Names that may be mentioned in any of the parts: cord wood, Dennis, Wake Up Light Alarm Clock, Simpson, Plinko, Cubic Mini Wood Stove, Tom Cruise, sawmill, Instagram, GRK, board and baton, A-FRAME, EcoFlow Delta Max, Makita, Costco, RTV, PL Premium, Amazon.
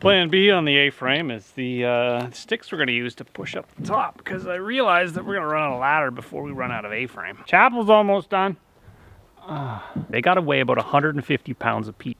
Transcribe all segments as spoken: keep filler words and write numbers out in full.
Plan B on the A-frame is the uh, sticks we're going to use to push up the top, because I realized that we're going to run out of ladder before we run out of A-frame. Chapel's almost done. Uh, they got to weigh about one hundred fifty pounds apiece.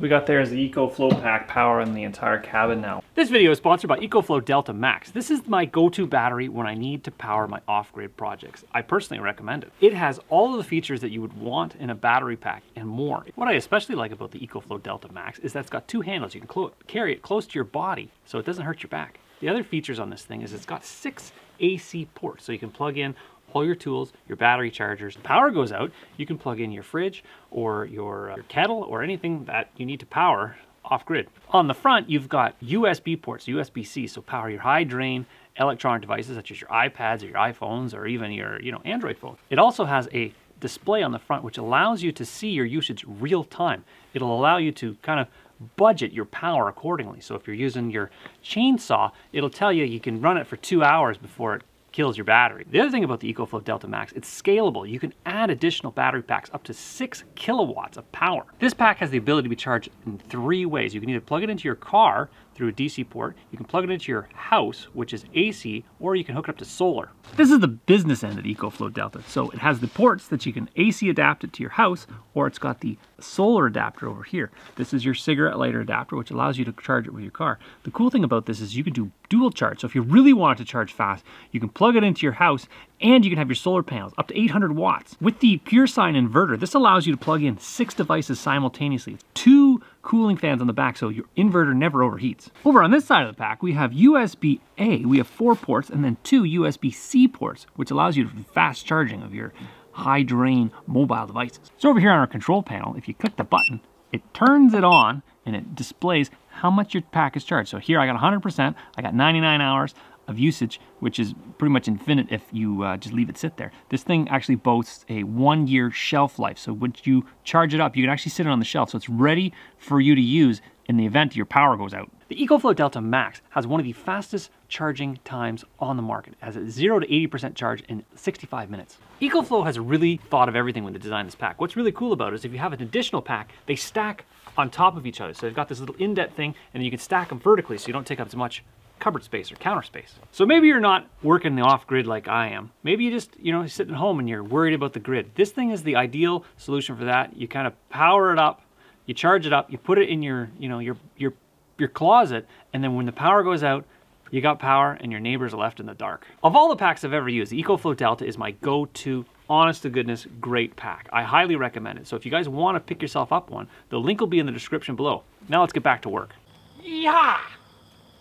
We got there is the EcoFlow pack powering the entire cabin now. This video is sponsored by EcoFlow Delta Max. This is my go-to battery when I need to power my off-grid projects. I personally recommend it. It has all of the features that you would want in a battery pack and more. What I especially like about the EcoFlow Delta Max is that it's got two handles. You can carry it close to your body so it doesn't hurt your back. The other features on this thing is it's got six A C ports, so you can plug in all your tools, your battery chargers. Power goes out, you can plug in your fridge or your, uh, your kettle or anything that you need to power off-grid. On the front, you've got U S B ports, U S B C, so power your high drain electronic devices such as your iPads or your iPhones or even your you know Android phone. It also has a display on the front which allows you to see your usage real time. It'll allow you to kind of budget your power accordingly. So if you're using your chainsaw, it'll tell you you can run it for two hours before it kills your battery. The other thing about the EcoFlow Delta Max, it's scalable. You can add additional battery packs up to six kilowatts of power. This pack has the ability to be charged in three ways. You can either plug it into your car through a D C port, you can plug it into your house, which is A C, or you can hook it up to solar. This is the business end of the EcoFlow Delta. So it has the ports that you can A C adapt it to your house, or it's got the solar adapter over here. This is your cigarette lighter adapter, which allows you to charge it with your car. The cool thing about this is you can do dual charge. So if you really want it to charge fast, you can plug it into your house and you can have your solar panels up to eight hundred watts. With the pure sine inverter, this allows you to plug in six devices simultaneously. Two cooling fans on the back, so your inverter never overheats. Over on this side of the pack, we have U S B A. We have four ports and then two U S B C ports, which allows you to do fast charging of your high drain mobile devices. So over here on our control panel, if you click the button, it turns it on and it displays how much your pack is charged. So here I got one hundred percent, I got ninety-nine hours of usage, which is pretty much infinite if you uh, just leave it sit there. This thing actually boasts a one year shelf life. So once you charge it up, you can actually sit it on the shelf. So it's ready for you to use in the event your power goes out. The EcoFlow Delta Max has one of the fastest charging times on the market. It has a zero to eighty percent charge in sixty-five minutes. EcoFlow has really thought of everything when they designed this pack. What's really cool about it is if you have an additional pack, they stack on top of each other. So they've got this little indent thing and you can stack them vertically so you don't take up as much cupboard space or counter space. So maybe you're not working the off-grid like I am. Maybe you just, you know, sitting at home and you're worried about the grid. This thing is the ideal solution for that. You kind of power it up, you charge it up, you put it in your, you know, your your your closet, and then when the power goes out, you got power and your neighbors are left in the dark. Of all the packs I've ever used, the EcoFlow Delta is my go-to, honest to goodness, great pack. I highly recommend it. So if you guys want to pick yourself up one, the link will be in the description below. Now let's get back to work. Yeehaw!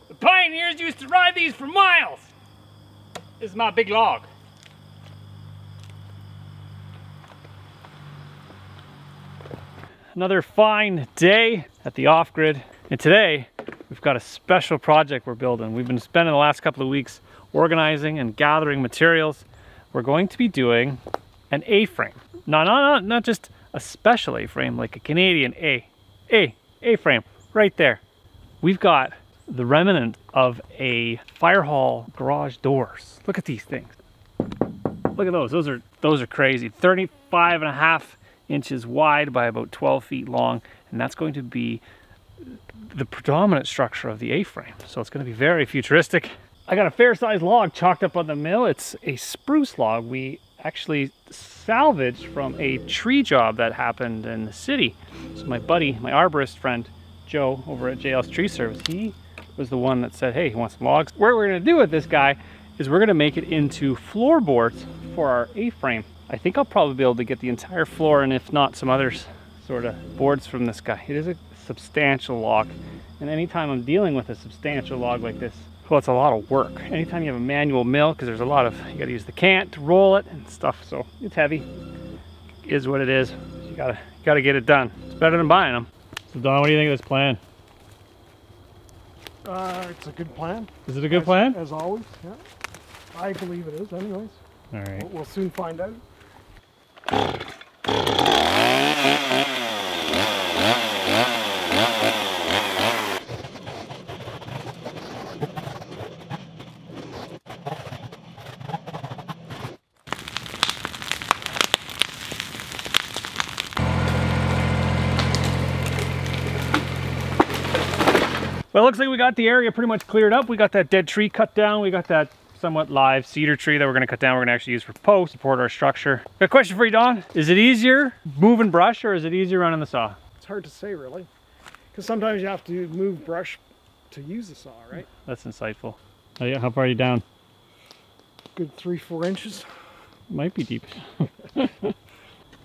The pioneers used to ride these for miles. This is my big log. Another fine day at the off-grid. And today, we've got a special project we're building. We've been spending the last couple of weeks organizing and gathering materials. We're going to be doing an A-frame. No, no, no, not just a special A-frame, like a Canadian A, A, A-frame, right there. We've got the remnant of a fire hall garage doors. Look at these things. Look at those. Those are those are crazy. thirty-five and a half inches wide by about twelve feet long, and that's going to be the predominant structure of the A-frame. So it's going to be very futuristic. I got a fair-sized log chalked up on the mill. It's a spruce log we actually salvaged from a tree job that happened in the city. So my buddy, my arborist friend, Joe over at J L's Tree Service, he was the one that said, hey, he wants some logs. What we're going to do with this guy is we're going to make it into floorboards for our A-frame. I think I'll probably be able to get the entire floor, and if not, some other sort of boards from this guy. It is a substantial log, and anytime I'm dealing with a substantial log like this, well, it's a lot of work. Anytime you have a manual mill, because there's a lot of, you got to use the cant to roll it and stuff, so it's heavy. It is what it is. You got to got to get it done. It's better than buying them. So Don, what do you think of this plan? Uh, it's a good plan. Is it a good as, plan? As always, yeah. I believe it is, anyways. All right. We'll, we'll soon find out. Well, it looks like we got the area pretty much cleared up. We got that dead tree cut down. We got that somewhat live cedar tree that we're gonna cut down. We're gonna actually use for posts, support our structure. Got a question for you, Don. Is it easier moving brush or is it easier running the saw? It's hard to say, really. Because sometimes you have to move brush to use the saw, right? That's insightful. Oh yeah, how far are you down? Good three, four inches. Might be deep. All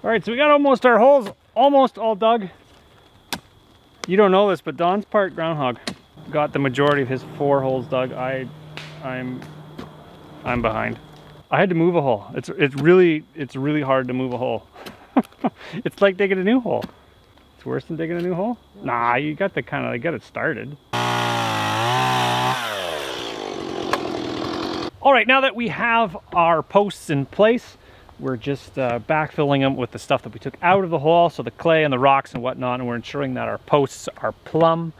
right, so we got almost our holes, almost all dug. You don't know this, but Don's part groundhog. Got the majority of his four holes dug. I, I'm, I'm behind. I had to move a hole. It's it's really it's really hard to move a hole. It's like digging a new hole. It's worse than digging a new hole. Nah, you got to kind of get it started. All right, now that we have our posts in place, we're just uh, backfilling them with the stuff that we took out of the hole, so the clay and the rocks and whatnot, and we're ensuring that our posts are plumb,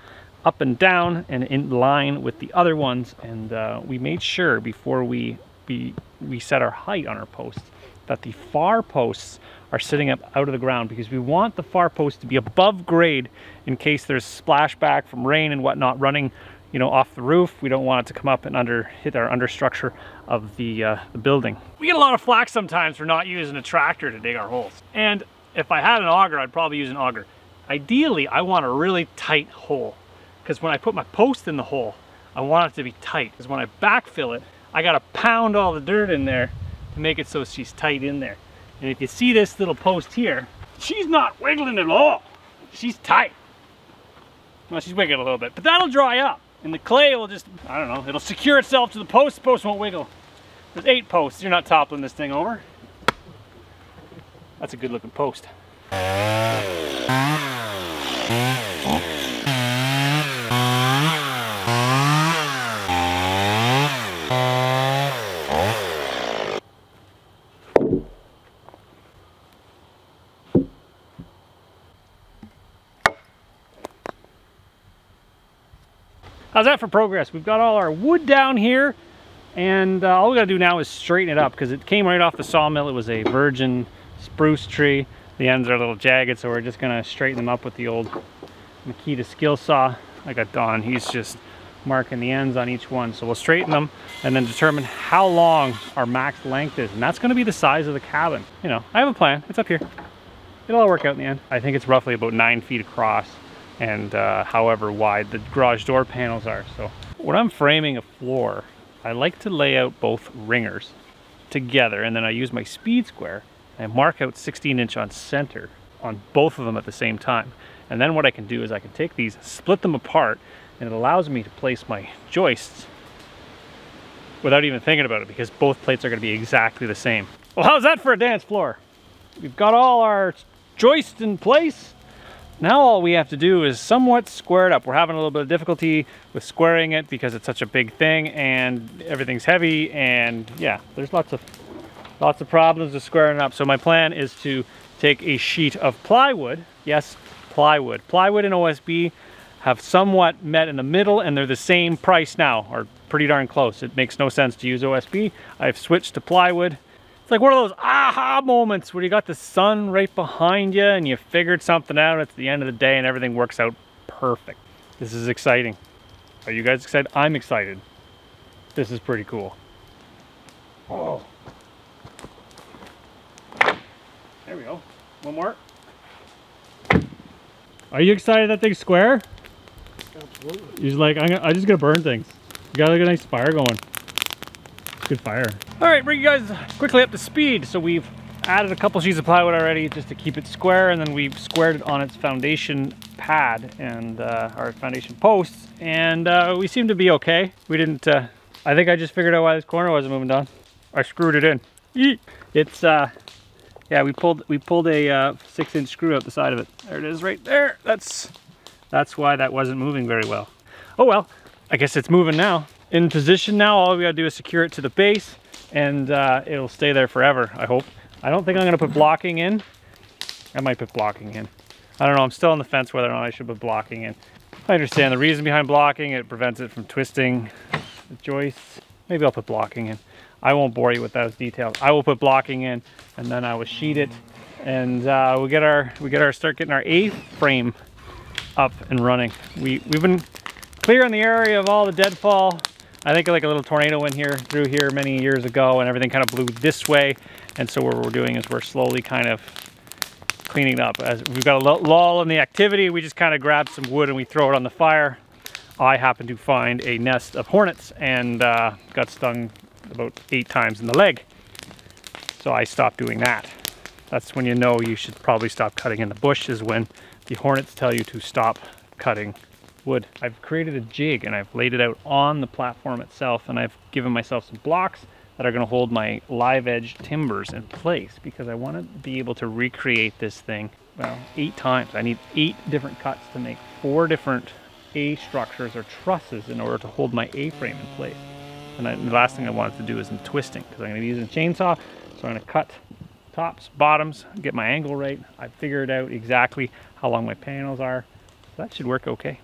up and down, and in line with the other ones. And uh, we made sure before we, be, we set our height on our posts that the far posts are sitting up out of the ground, because we want the far posts to be above grade in case there's splashback from rain and whatnot running you know, off the roof. We don't want it to come up and under hit our understructure of the, uh, the building. We get a lot of flack sometimes for not using a tractor to dig our holes. And if I had an auger, I'd probably use an auger. Ideally, I want a really tight hole, because when I put my post in the hole, I want it to be tight, because when I backfill it, I gotta pound all the dirt in there to make it so she's tight in there. And if you see this little post here, she's not wiggling at all. She's tight. Well, she's wiggling a little bit, but that'll dry up. And the clay will just, I don't know, it'll secure itself to the post. The post won't wiggle. There's eight posts. You're not toppling this thing over. That's a good looking post. How's that for progress? We've got all our wood down here, and uh, all we gotta do now is straighten it up, because it came right off the sawmill. It was a virgin spruce tree. The ends are a little jagged, so we're just gonna straighten them up with the old Makita skill saw. I got Don, he's just marking the ends on each one. So we'll straighten them and then determine how long our max length is, and that's gonna be the size of the cabin. You know, I have a plan, it's up here. It'll all work out in the end. I think it's roughly about nine feet across, and uh, however wide the garage door panels are. So when I'm framing a floor, I like to lay out both ringers together, and then I use my speed square and I mark out sixteen inch on center on both of them at the same time. And then what I can do is I can take these, split them apart, and it allows me to place my joists without even thinking about it, because both plates are gonna be exactly the same. Well, how's that for a dance floor? We've got all our joists in place. Now all we have to do is somewhat square it up. We're having a little bit of difficulty with squaring it because it's such a big thing and everything's heavy, and yeah, there's lots of lots of problems with squaring up. So my plan is to take a sheet of plywood. Yes, plywood. Plywood and O S B have somewhat met in the middle, and they're the same price now, or pretty darn close. It makes no sense to use O S B. I've switched to plywood. It's like one of those aha moments where you got the sun right behind you and you figured something out at the end of the day and everything works out perfect. This is exciting. Are you guys excited? I'm excited. This is pretty cool. Oh. There we go. One more. Are you excited that thing's square? Absolutely. He's like, I'm, gonna, I'm just gonna burn things. You gotta get a nice fire going. Good fire. All right, bring you guys quickly up to speed. So we've added a couple sheets of plywood already just to keep it square, and then we've squared it on its foundation pad and uh, our foundation posts, and uh, we seem to be okay. We didn't, uh, I think I just figured out why this corner wasn't moving, Don. I screwed it in. Yeet. It's, uh, yeah, we pulled we pulled a uh, six inch screw out the side of it. There it is right there. That's, that's why that wasn't moving very well. Oh well, I guess it's moving now. In position now, all we gotta do is secure it to the base, and uh, it'll stay there forever, I hope. I don't think I'm gonna put blocking in. I might put blocking in. I don't know, I'm still on the fence whether or not I should put blocking in. I understand the reason behind blocking. It prevents it from twisting the joists. Maybe I'll put blocking in. I won't bore you with those details. I will put blocking in, and then I will sheet it, and uh, we get our we get our start getting our A-frame up and running. We we've been clearing the area of all the deadfall. I think like a little tornado went here through here many years ago and everything kind of blew this way. And so what we're doing is we're slowly kind of cleaning up. As we've got a lull in the activity, we just kind of grab some wood and we throw it on the fire. I happened to find a nest of hornets and uh, got stung about eight times in the leg. So I stopped doing that. That's when you know you should probably stop cutting in the bush, is when the hornets tell you to stop cutting wood. I've created a jig and I've laid it out on the platform itself, and I've given myself some blocks that are going to hold my live edge timbers in place, because I want to be able to recreate this thing, well, eight times. I need eight different cuts to make four different A structures or trusses in order to hold my A-frame in place. And I, the last thing I wanted to do is some twisting, because I'm going to use a chainsaw. So I'm going to cut tops, bottoms, get my angle right. I figured out exactly how long my panels are. So that should work okay.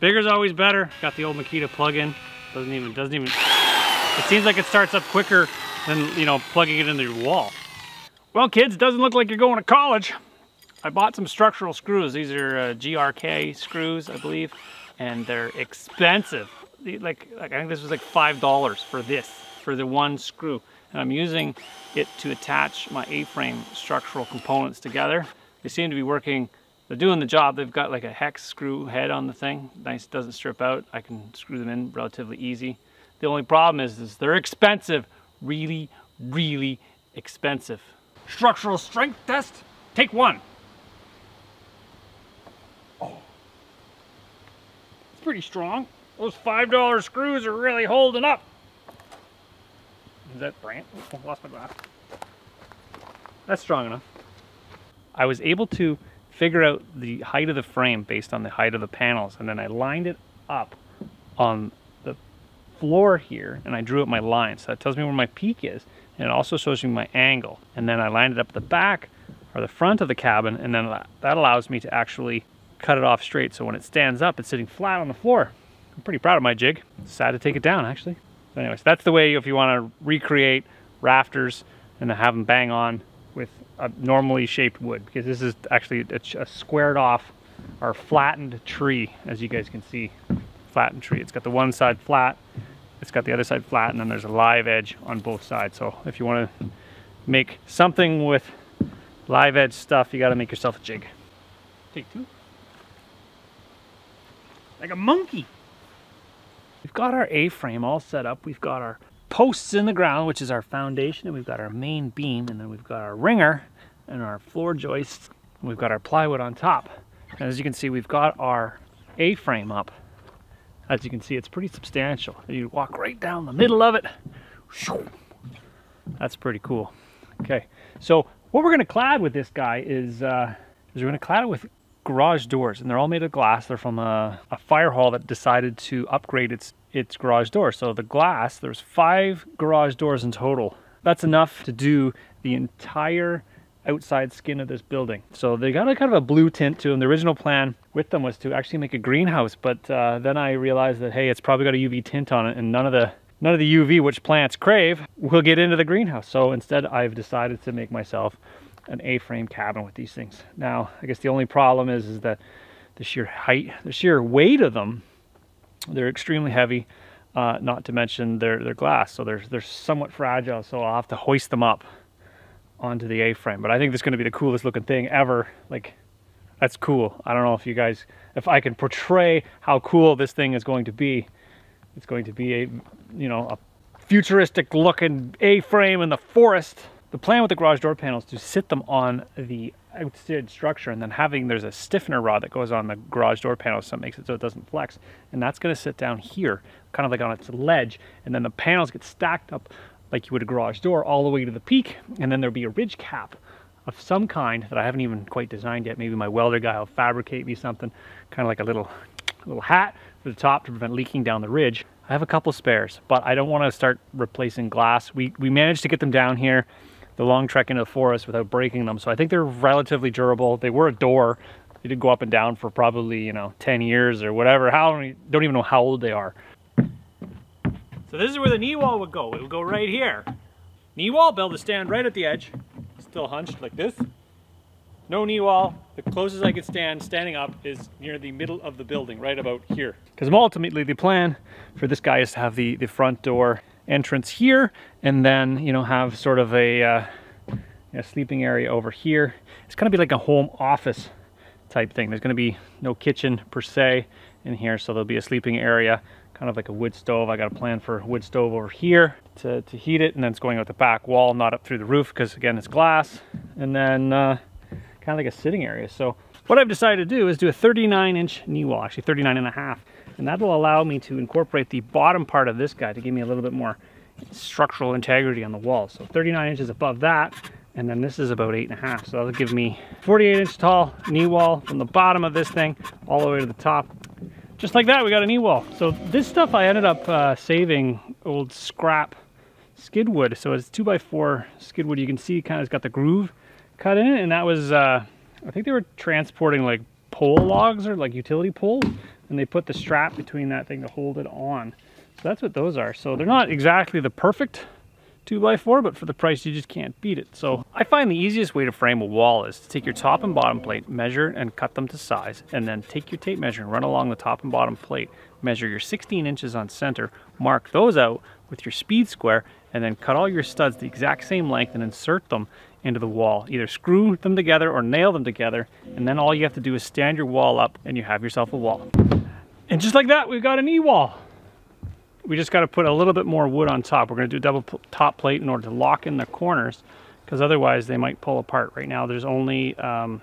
Bigger's always better. Got the old Makita plug-in. Doesn't even, doesn't even, it seems like it starts up quicker than, you know, plugging it into your wall. Well, kids, doesn't look like you're going to college. I bought some structural screws. These are uh, G R K screws, I believe, and they're expensive. Like, like, I think this was like five dollars for this, for the one screw. And I'm using it to attach my A-frame structural components together. They seem to be working. They're doing the job. They've got like a hex screw head on the thing. Nice, doesn't strip out. I can screw them in relatively easy. The only problem is, is they're expensive. Really, really expensive. Structural strength test, take one. Oh. It's pretty strong. Those five dollar screws are really holding up. Is that Brant? Oh, I lost my glass. That's strong enough. I was able to figure out the height of the frame based on the height of the panels, and then I lined it up on the floor here and I drew up my line. So that tells me where my peak is, and it also shows me my angle. And then I lined it up at the back or the front of the cabin, and then that allows me to actually cut it off straight, so when it stands up it's sitting flat on the floor. I'm pretty proud of my jig. Sad to take it down, actually. So anyways, that's the way if you want to recreate rafters and have them bang on with a normally shaped wood, because this is actually a, a squared off or flattened tree, as you guys can see. Flattened tree. It's got the one side flat, it's got the other side flat, and then there's a live edge on both sides. So if you want to make something with live edge stuff, you got to make yourself a jig. Take two. Like a monkey. We've got our A-frame all set up. We've got our posts in the ground, which is our foundation, and we've got our main beam, and then we've got our ringer and our floor joists, and we've got our plywood on top. And as you can see, we've got our A-frame up. As you can see, it's pretty substantial. You walk right down the middle of it. That's pretty cool. Okay, so what we're going to clad with this guy is, uh, is we're going to clad it with garage doors, and they're all made of glass. They're from a, a fire hall that decided to upgrade its its garage door. So the glass, there's five garage doors in total. That's enough to do the entire outside skin of this building. So they got a kind of a blue tint to them. The original plan with them was to actually make a greenhouse, but uh, then I realized that, hey, it's probably got a U V tint on it, and none of the none of the U V, which plants crave, will get into the greenhouse. So instead I've decided to make myself an A-frame cabin with these things. Now, I guess the only problem is, is that the sheer height, the sheer weight of them, they're extremely heavy, uh, not to mention they're, they're glass, so they're, they're somewhat fragile, so I'll have to hoist them up onto the A-frame. But I think this is going to be the coolest looking thing ever. Like, that's cool. I don't know if you guys, if I can portray how cool this thing is going to be. It's going to be a, you know, a futuristic looking A-frame in the forest. The plan with the garage door panels is to sit them on the outside structure, and then having, there's a stiffener rod that goes on the garage door panel, so it makes it so it doesn't flex, and that's going to sit down here, kind of like on its ledge, and then the panels get stacked up like you would a garage door all the way to the peak, and then there'll be a ridge cap of some kind that I haven't even quite designed yet. Maybe my welder guy will fabricate me something, kind of like a little little hat for the top to prevent leaking down the ridge. I have a couple spares, but I don't want to start replacing glass. We, we managed to get them down here, the long trek into the forest, without breaking them. So I think they're relatively durable. They were a door. They did go up and down for probably, you know, ten years or whatever. How many, don't even know how old they are. So this is where the knee wall would go. It would go right here. Knee wall, be able to stand right at the edge. Still hunched like this. No knee wall. The closest I could stand standing up is near the middle of the building, right about here. Because ultimately the plan for this guy is to have the, the front door entrance here, and then, you know, have sort of a, uh, a sleeping area over here. It's gonna be like a home office type thing. There's gonna be no kitchen per se in here, so there'll be a sleeping area, kind of like a wood stove. I got a plan for a wood stove over here to, to heat it, and then it's going out the back wall, not up through the roof, because again, it's glass. And then uh, kind of like a sitting area. So what I've decided to do is do a thirty-nine inch knee wall, actually thirty-nine and a half. And that'll allow me to incorporate the bottom part of this guy to give me a little bit more structural integrity on the wall. So thirty-nine inches above that, and then this is about eight and a half. So that'll give me forty-eight inch tall knee wall from the bottom of this thing all the way to the top. Just like that, we got a knee wall. So this stuff I ended up uh, saving old scrap skid wood. So it's two by four skid wood. You can see kind of it's got the groove cut in it, and that was, uh, I think they were transporting like pole logs or like utility poles, and they put the strap between that thing to hold it on. So that's what those are. So they're not exactly the perfect two by four, but for the price, you just can't beat it. So I find the easiest way to frame a wall is to take your top and bottom plate, measure and cut them to size, and then take your tape measure and run along the top and bottom plate, measure your sixteen inches on center, mark those out with your speed square, and then cut all your studs the exact same length and insert them into the wall. Either screw them together or nail them together, and then all you have to do is stand your wall up and you have yourself a wall. And just like that, we've got an e-wall. We just got to put a little bit more wood on top. We're going to do a double top plate in order to lock in the corners, because otherwise they might pull apart. Right now there's only um,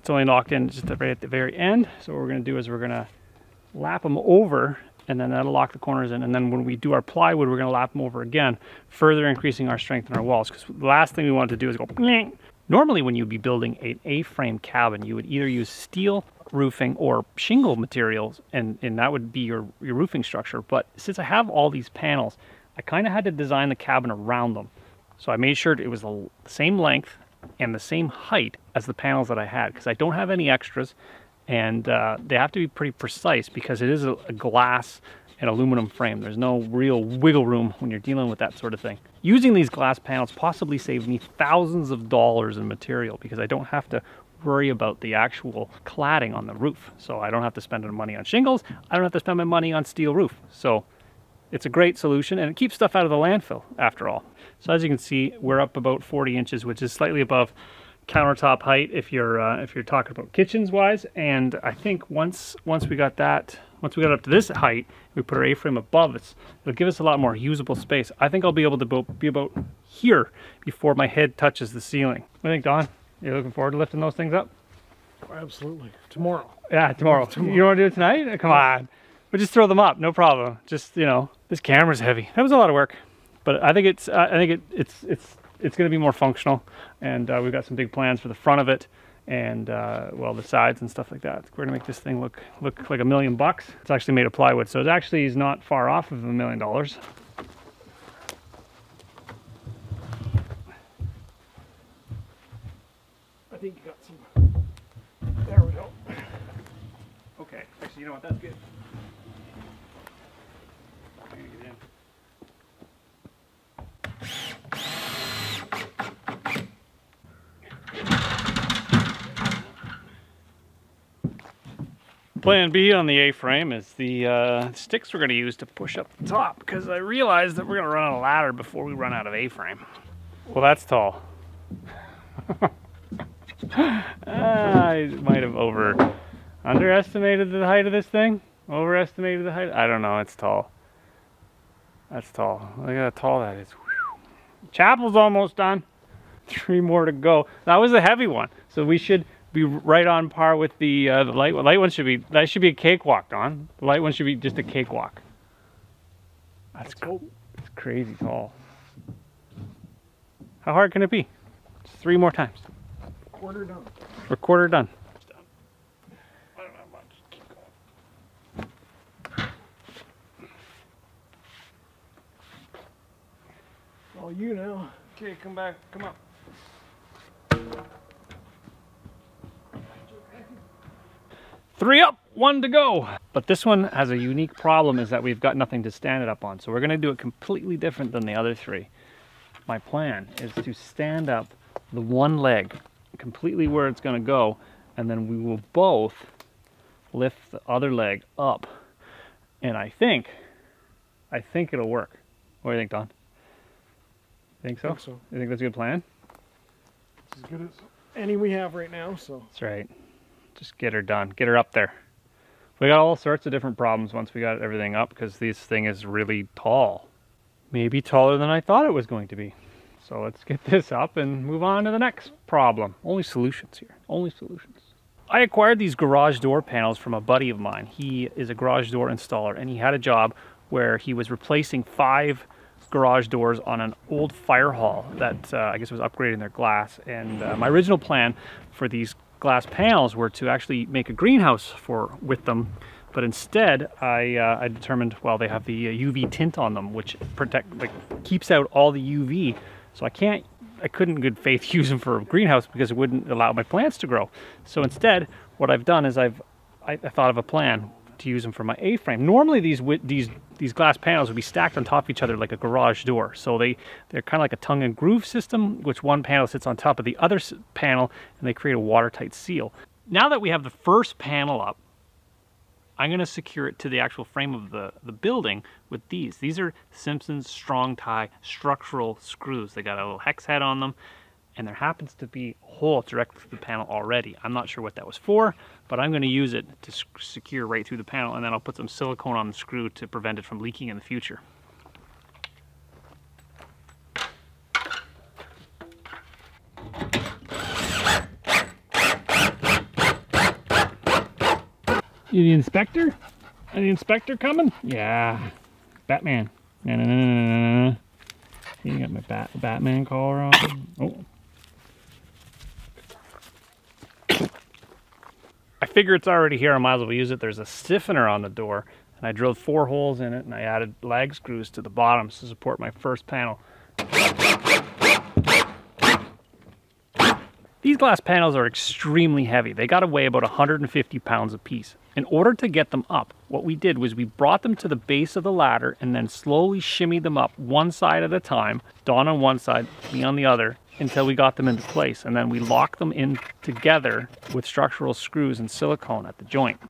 it's only locked in just right at the very end. So what we're going to do is we're going to lap them over, and then that'll lock the corners in. And then when we do our plywood, we're gonna lap them over again, further increasing our strength in our walls, because the last thing we wanted to do is go bling. Normally when you'd be building an A-frame cabin, you would either use steel roofing or shingle materials, and, and that would be your, your roofing structure. But since I have all these panels, I kind of had to design the cabin around them. So I made sure it was the same length and the same height as the panels that I had, because I don't have any extras. And uh, they have to be pretty precise, because it is a, a glass and aluminum frame. There's no real wiggle room when you're dealing with that sort of thing. Using these glass panels possibly saved me thousands of dollars in material, because I don't have to worry about the actual cladding on the roof. So I don't have to spend my money on shingles. I don't have to spend my money on steel roof. So it's a great solution, and it keeps stuff out of the landfill after all. So as you can see, we're up about forty inches, which is slightly above countertop height if you're uh, if you're talking about kitchens wise. And I think once once we got that once we got up to this height, we put our A-frame above it, it'll give us a lot more usable space. I think I'll be able to be about here before my head touches the ceiling. I think, Don, you're looking forward to lifting those things up? Absolutely. Tomorrow. Yeah, tomorrow. tomorrow. You don't want to do it tonight? Come on. But just throw them up, no problem. Just, you know, this camera's heavy. That was a lot of work, but I think it's uh, I think it, it's it's. It's going to be more functional, and uh, we've got some big plans for the front of it, and uh, well, the sides and stuff like that. We're going to make this thing look look like a million bucks. It's actually made of plywood, so it actually is not far off of a million dollars. I think you got some. There we go. Okay, actually, you know what? That's good. I'm going to get in. Plan B on the A-frame is the uh, sticks we're going to use to push up the top, because I realized that we're going to run on a ladder before we run out of A-frame. Well, that's tall. I might have over underestimated the height of this thing. Overestimated the height. I don't know. It's tall. That's tall. Look at how tall that is. Whew. Chapel's almost done. Three more to go. That was a heavy one, so we should be right on par with the uh, the light one. Light one should be that should be a cakewalk, Don. The light one should be just a cakewalk. That's cool. It's crazy tall. How hard can it be? Just three more times. Quarter done. We're quarter done. It's done. I don't have much. Keep going. all you now. Okay, come back, come up. Three up, one to go. But this one has a unique problem, is that we've got nothing to stand it up on. So we're gonna do it completely different than the other three. My plan is to stand up the one leg completely where it's gonna go, and then we will both lift the other leg up. And I think, I think it'll work. What do you think, Don? You think so? I think so. You think that's a good plan? It's as good as any we have right now, so. That's right. Just get her done, get her up there. We got all sorts of different problems once we got everything up, because this thing is really tall. Maybe taller than I thought it was going to be. So let's get this up and move on to the next problem. Only solutions here, only solutions. I acquired these garage door panels from a buddy of mine. He is a garage door installer, and he had a job where he was replacing five garage doors on an old fire hall that uh, I guess was upgrading their glass. And uh, my original plan for these glass panels were to actually make a greenhouse for with them, but instead I, uh, I determined, well, they have the U V tint on them, which protect, like, keeps out all the U V. So I can't, I couldn't in good faith use them for a greenhouse because it wouldn't allow my plants to grow. So instead, what I've done is I've I, I thought of a plan to use them for my A-frame. Normally these these these glass panels would be stacked on top of each other like a garage door. So they they're kind of like a tongue and groove system, which one panel sits on top of the other panel, and they create a watertight seal. Now that we have the first panel up, I'm going to secure it to the actual frame of the, the building with these. These are Simpson's strong tie structural screws. They got a little hex head on them, and there happens to be a hole directly through the panel already. I'm not sure what that was for, but I'm going to use it to secure right through the panel, and then I'll put some silicone on the screw to prevent it from leaking in the future. You the inspector? Are the inspector coming? Yeah. Batman. Na, na, na, na, na. You got my bat Batman collar on. Oh. I figure it's already here, I might as well use it. There's a stiffener on the door, and I drilled four holes in it, and I added lag screws to the bottoms to support my first panel. These glass panels are extremely heavy. They got to weigh about one hundred fifty pounds a piece. In order to get them up, what we did was we brought them to the base of the ladder and then slowly shimmied them up one side at a time, Don on one side, me on the other, until we got them into place. And then we locked them in together with structural screws and silicone at the joint.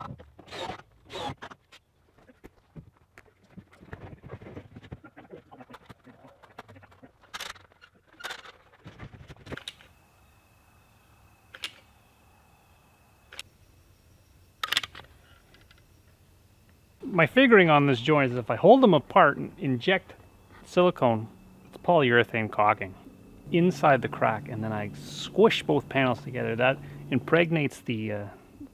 My figuring on this joint is if I hold them apart and inject silicone, it's polyurethane caulking, inside the crack, and then I squish both panels together, that impregnates the uh,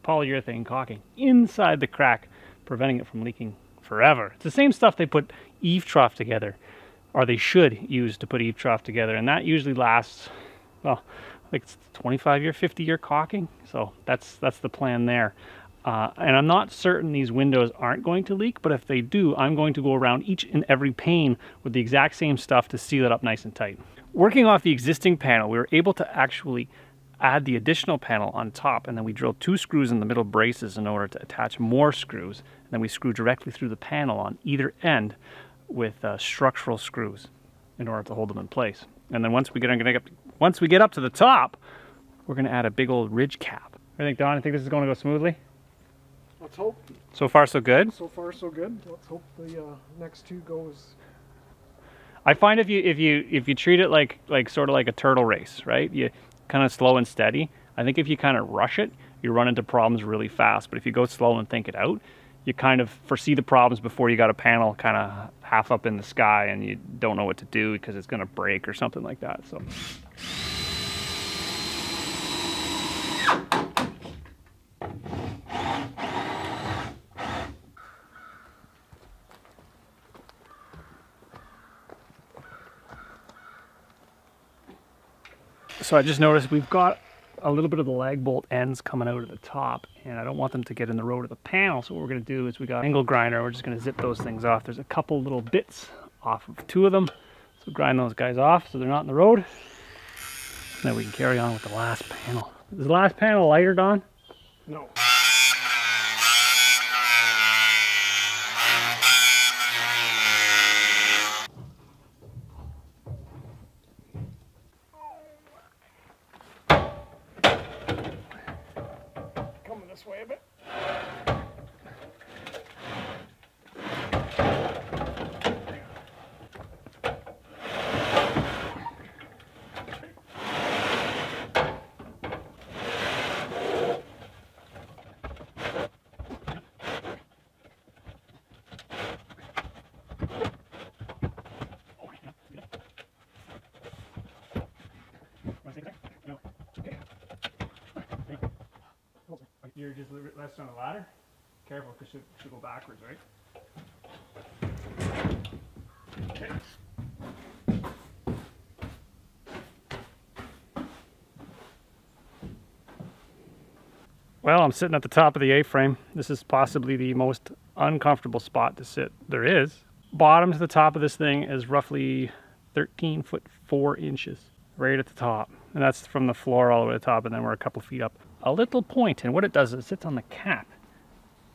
polyurethane caulking inside the crack, preventing it from leaking forever. It's the same stuff they put eave trough together, or they should use to put eave trough together, and that usually lasts, well, like it's twenty-five year, fifty year caulking, so that's, that's the plan there. Uh, and I'm not certain these windows aren't going to leak, but if they do, I'm going to go around each and every pane with the exact same stuff to seal it up nice and tight. Working off the existing panel, we were able to actually add the additional panel on top, and then we drilled two screws in the middle braces in order to attach more screws, and then we screw directly through the panel on either end with uh, structural screws in order to hold them in place. And then once we get, I'm gonna get up, once we get up to the top, we're going to add a big old ridge cap. I think, Don, I think this is going to go smoothly. Let's hope. So far, so good? So far, so good. Let's hope the uh, next two goes. I find if you if you if you treat it like like sort of like a turtle race, right? You kind of slow and steady. I think if you kind of rush it, you run into problems really fast. But if you go slow and think it out, you kind of foresee the problems before you got a panel kind of half up in the sky and you don't know what to do because it's going to break or something like that. So. So I just noticed we've got a little bit of the lag bolt ends coming out at the top, and I don't want them to get in the road of the panel. So what we're going to do is we got an angle grinder. We're just going to zip those things off. There's a couple little bits off of two of them. So grind those guys off so they're not in the road. And then we can carry on with the last panel. Is the last panel lighter, Don? No. You're just left on the ladder. Careful, because it should go backwards, right? Okay. Well, I'm sitting at the top of the A-frame. This is possibly the most uncomfortable spot to sit there is. Bottom to the top of this thing is roughly thirteen foot four inches, right at the top. And that's from the floor all the way to the top, and then we're a couple feet up. A little point, and what it does is it sits on the cap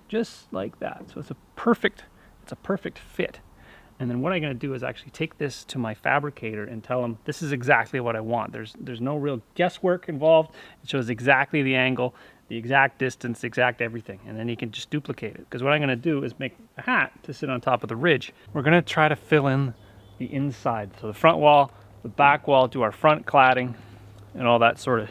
just like that, so it's a perfect it's a perfect fit. And then what I'm going to do is actually take this to my fabricator and tell him this is exactly what I want. There's there's no real guesswork involved. It shows exactly the angle, the exact distance, exact everything, and then he can just duplicate it. Because what I'm going to do is make a hat to sit on top of the ridge. We're going to try to fill in the inside, so the front wall, the back wall, do our front cladding and all that sort of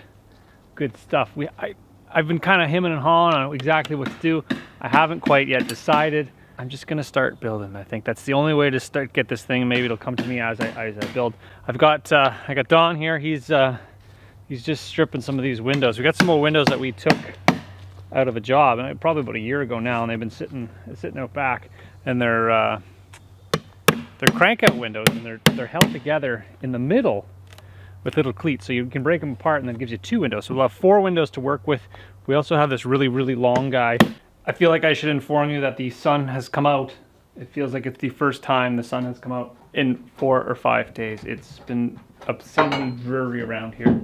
good stuff. We, I, I've been kind of hemming and hawing on exactly what to do. I haven't quite yet decided. I'm just gonna start building. I think that's the only way to start get this thing. Maybe it'll come to me as I, as I build. I've got uh, I got Don here. He's uh, he's just stripping some of these windows. We got some more windows that we took out of a job, and probably about a year ago now, and they've been sitting sitting out back, and they're uh, they're crank out windows, and they're they're held together in the middle with little cleats, so you can break them apart, and then it gives you two windows. So we'll have four windows to work with. We also have this really, really long guy. I feel like I should inform you that the sun has come out. It feels like it's the first time the sun has come out in four or five days. It's been obscenely dreary around here.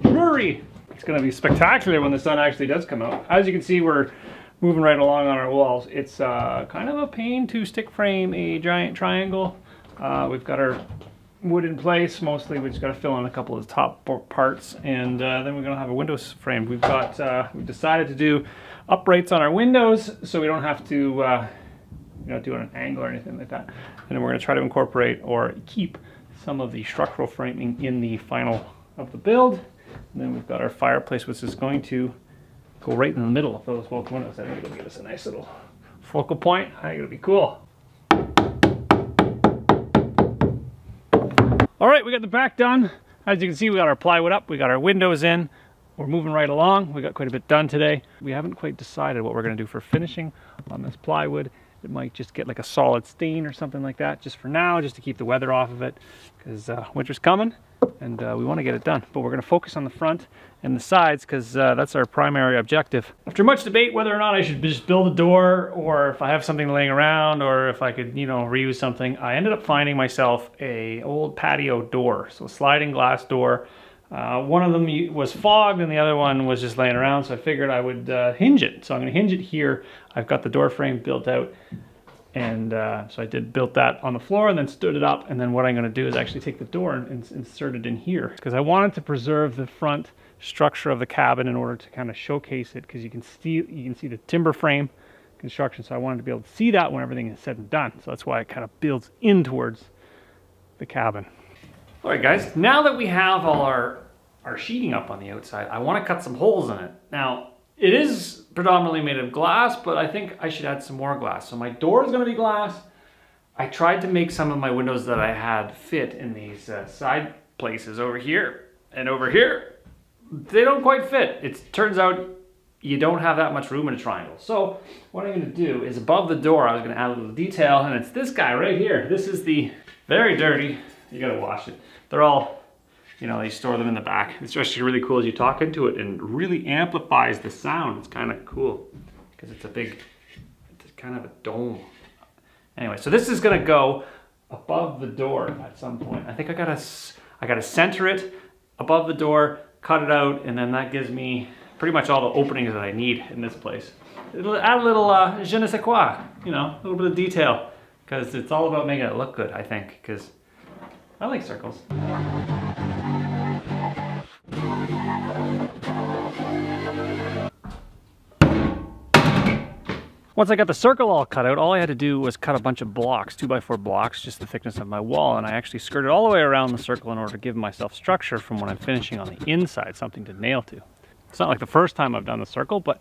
Dreary! It's gonna be spectacular when the sun actually does come out. As you can see, we're moving right along on our walls. It's uh, kind of a pain to stick frame a giant triangle. Uh, we've got our wood in place mostly. We just got to fill in a couple of the top parts, and uh, then we're gonna have a window frame. We've got uh, we've decided to do uprights on our windows, so we don't have to uh, you know, do it on an angle or anything like that. And then we're gonna try to incorporate or keep some of the structural framing in the final of the build. And then we've got our fireplace, which is going to go right in the middle of those both windows. I think it'll give us a nice little focal point. I think it'll be cool. All right, we got the back done. As you can see, we got our plywood up, we got our windows in. We're moving right along. We got quite a bit done today. We haven't quite decided what we're gonna do for finishing on this plywood. It might just get like a solid stain or something like that, just for now, just to keep the weather off of it, because uh, winter's coming, and uh, we wanna get it done. But we're gonna focus on the front and the sides, because uh, that's our primary objective. After much debate whether or not I should just build a door, or if I have something laying around, or if I could, you know, reuse something, I ended up finding myself a old patio door, so a sliding glass door. Uh, one of them was fogged and the other one was just laying around, so I figured I would uh, hinge it. So I'm gonna hinge it here. I've got the door frame built out, and uh, so I did build that on the floor and then stood it up. And then what I'm gonna do is actually take the door and, and insert it in here, because I wanted to preserve the front structure of the cabin in order to kind of showcase it, because you can see you can see the timber frame construction, so I wanted to be able to see that when everything is said and done. So that's why it kind of builds in towards the cabin. All right, guys, now that we have all our our sheeting up on the outside, I want to cut some holes in it. Now, it is predominantly made of glass, but I think I should add some more glass. So my door is going to be glass. I tried to make some of my windows that I had fit in these uh, side places over here and over here. They don't quite fit. It turns out you don't have that much room in a triangle. So what I'm gonna do is above the door, I was gonna add a little detail, and it's this guy right here. This is the very dirty, you gotta wash it. They're all, you know, they store them in the back. It's actually really cool as you talk into it, and really amplifies the sound. It's kind of cool because it's a big, it's kind of a dome. Anyway, so this is gonna go above the door at some point. I think I gotta, I gotta center it above the door, cut it out, and then that gives me pretty much all the openings that I need in this place. It'll add a little uh, je ne sais quoi, you know, a little bit of detail, because it's all about making it look good, I think, because I like circles. Once I got the circle all cut out, all I had to do was cut a bunch of blocks, two by four blocks, just the thickness of my wall, and I actually skirted all the way around the circle in order to give myself structure from when I'm finishing on the inside, something to nail to. It's not like the first time I've done the circle, but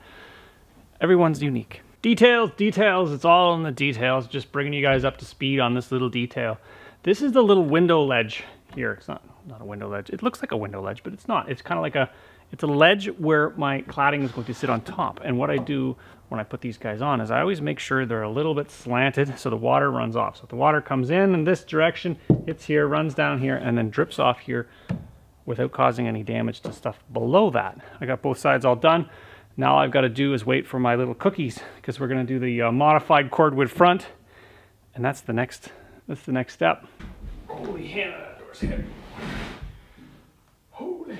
everyone's unique. Details, details, it's all in the details, just bringing you guys up to speed on this little detail. This is the little window ledge here. It's not, not a window ledge. It looks like a window ledge, but it's not. It's kind of like a, it's a ledge where my cladding is going to sit on top. And what I do when I put these guys on is I always make sure they're a little bit slanted so the water runs off. So if the water comes in in this direction, it's here, runs down here, and then drips off here without causing any damage to stuff below that. I got both sides all done. Now all I've got to do is wait for my little cookies, because we're going to do the uh, modified cordwood front, and that's the next, that's the next step. Holy Hannah, that door's heavy. Holy.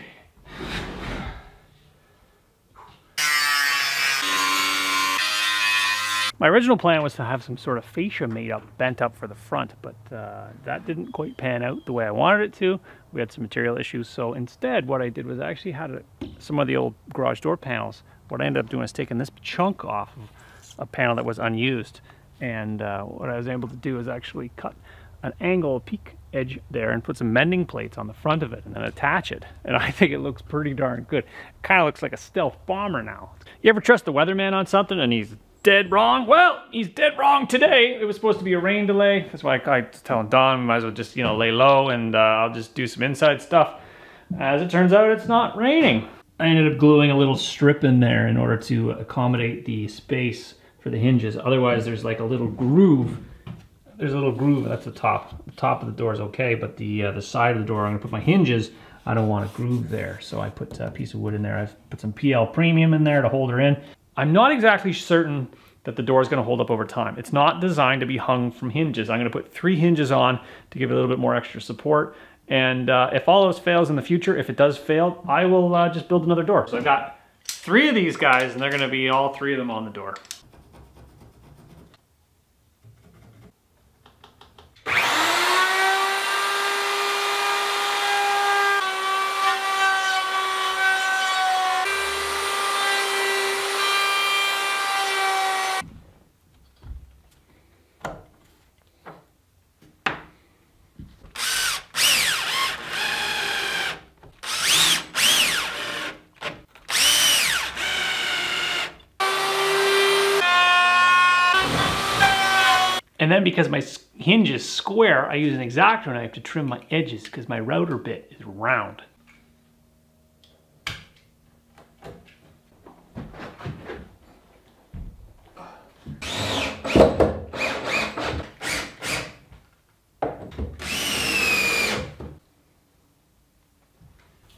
My original plan was to have some sort of fascia made up, bent up for the front, but uh, that didn't quite pan out the way I wanted it to. We had some material issues, so instead what I did was I actually had a, some of the old garage door panels. What I ended up doing is taking this chunk off of a panel that was unused, and uh, what I was able to do is actually cut an angle, peak edge there, and put some mending plates on the front of it and then attach it, and I think it looks pretty darn good. It kind of looks like a stealth bomber now. You ever trust the weatherman on something and he's dead wrong? Well, he's dead wrong today. It was supposed to be a rain delay. That's why I, I was telling Don, we might as well just, you know, lay low and uh, I'll just do some inside stuff. As it turns out, it's not raining. I ended up gluing a little strip in there in order to accommodate the space for the hinges. Otherwise, there's like a little groove. There's a little groove at the top. The top of the door is okay, but the, uh, the side of the door, I'm gonna put my hinges. I don't want a groove there. So I put a piece of wood in there. I've put some P L Premium in there to hold her in. I'm not exactly certain that the door is going to hold up over time. It's not designed to be hung from hinges. I'm going to put three hinges on to give it a little bit more extra support. And uh, if all those fails in the future, if it does fail, I will uh, just build another door. So I've got three of these guys and they're going to be all three of them on the door. And then because my hinge is square, I use an X-Acto knife to trim my edges because my router bit is round. Well,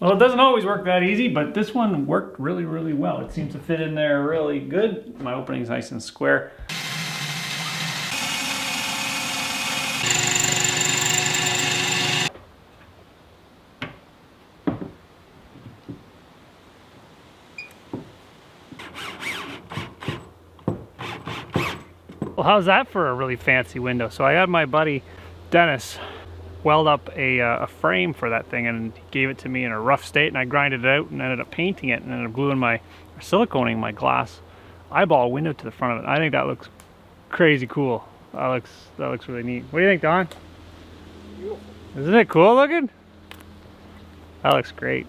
it doesn't always work that easy, but this one worked really, really well. It seems to fit in there really good. My opening's nice and square. How's that for a really fancy window? So I had my buddy Dennis weld up a, uh, a frame for that thing, and he gave it to me in a rough state, and I grinded it out and ended up painting it and ended up gluing my, or siliconing my glass eyeball window to the front of it. I think that looks crazy cool. That looks, that looks really neat. What do you think, Don? Isn't it cool looking? That looks great.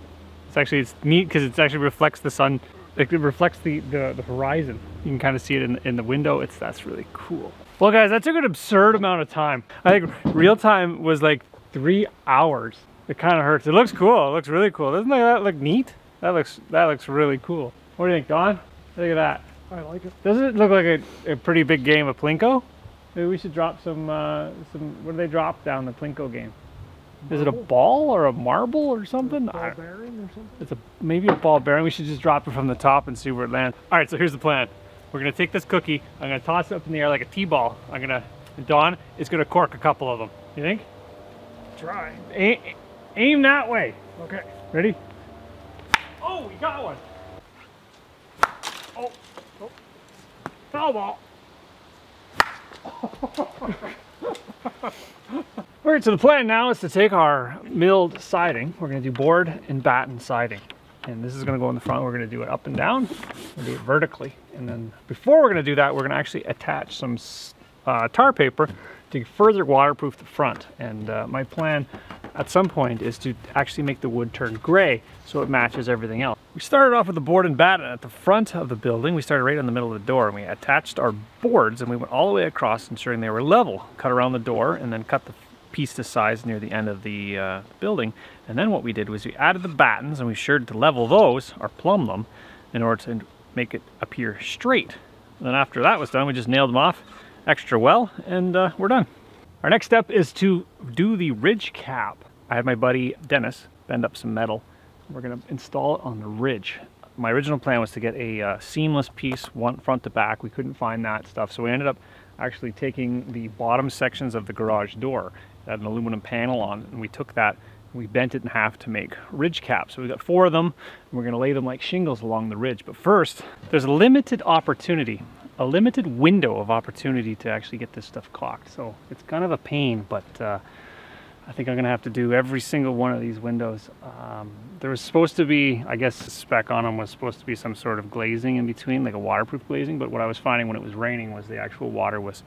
It's actually, it's neat because it actually reflects the sun. It reflects the, the, the horizon. You can kind of see it in, in the window. It's, that's really cool. Well guys, that took an absurd amount of time. I think real time was like three hours. It kind of hurts. It looks cool. It looks really cool. Doesn't that look neat? That looks, that looks really cool. What do you think, Don? Look at that. I like it. Doesn't it look like a, a pretty big game of Plinko? Maybe we should drop some, uh, some, what do they drop down the Plinko game? Is it a ball or a marble or something? Ball bearing or something? It's a, maybe a ball bearing. We should just drop it from the top and see where it lands. All right, so here's the plan. We're gonna take this cookie. I'm gonna toss it up in the air like a tee ball. I'm gonna, Don is gonna cork a couple of them. You think? Try. Aim, aim that way. Okay. Ready? Oh, we got one. Oh, oh. Foul ball. All right, so the plan now is to take our milled siding. We're gonna do board and batten siding. And this is gonna go in the front. We're gonna do it up and down. We'll do it vertically. And then before we're gonna do that, we're gonna actually attach some uh, tar paper to further waterproof the front. And uh, my plan at some point is to actually make the wood turn gray so it matches everything else. We started off with the board and batten at the front of the building. We started right on the middle of the door and we attached our boards and we went all the way across, ensuring they were level. Cut around the door and then cut the piece to size near the end of the uh, building. And then what we did was we added the battens and we shared to level those, or plumb them, in order to make it appear straight. And then after that was done, we just nailed them off extra well and uh, we're done. Our next step is to do the ridge cap. I had my buddy Dennis bend up some metal. We're gonna install it on the ridge. My original plan was to get a uh, seamless piece, one front to back. We couldn't find that stuff, so we ended up actually taking the bottom sections of the garage door. It had an aluminum panel on it, and we took that, we bent it in half to make ridge caps. So we got four of them, and we're gonna lay them like shingles along the ridge. But first, there's a limited opportunity, a limited window of opportunity to actually get this stuff caulked. So it's kind of a pain, but uh, I think I'm gonna have to do every single one of these windows. Um, there was supposed to be, I guess the spec on them was supposed to be some sort of glazing in between, like a waterproof glazing, but what I was finding when it was raining was the actual water was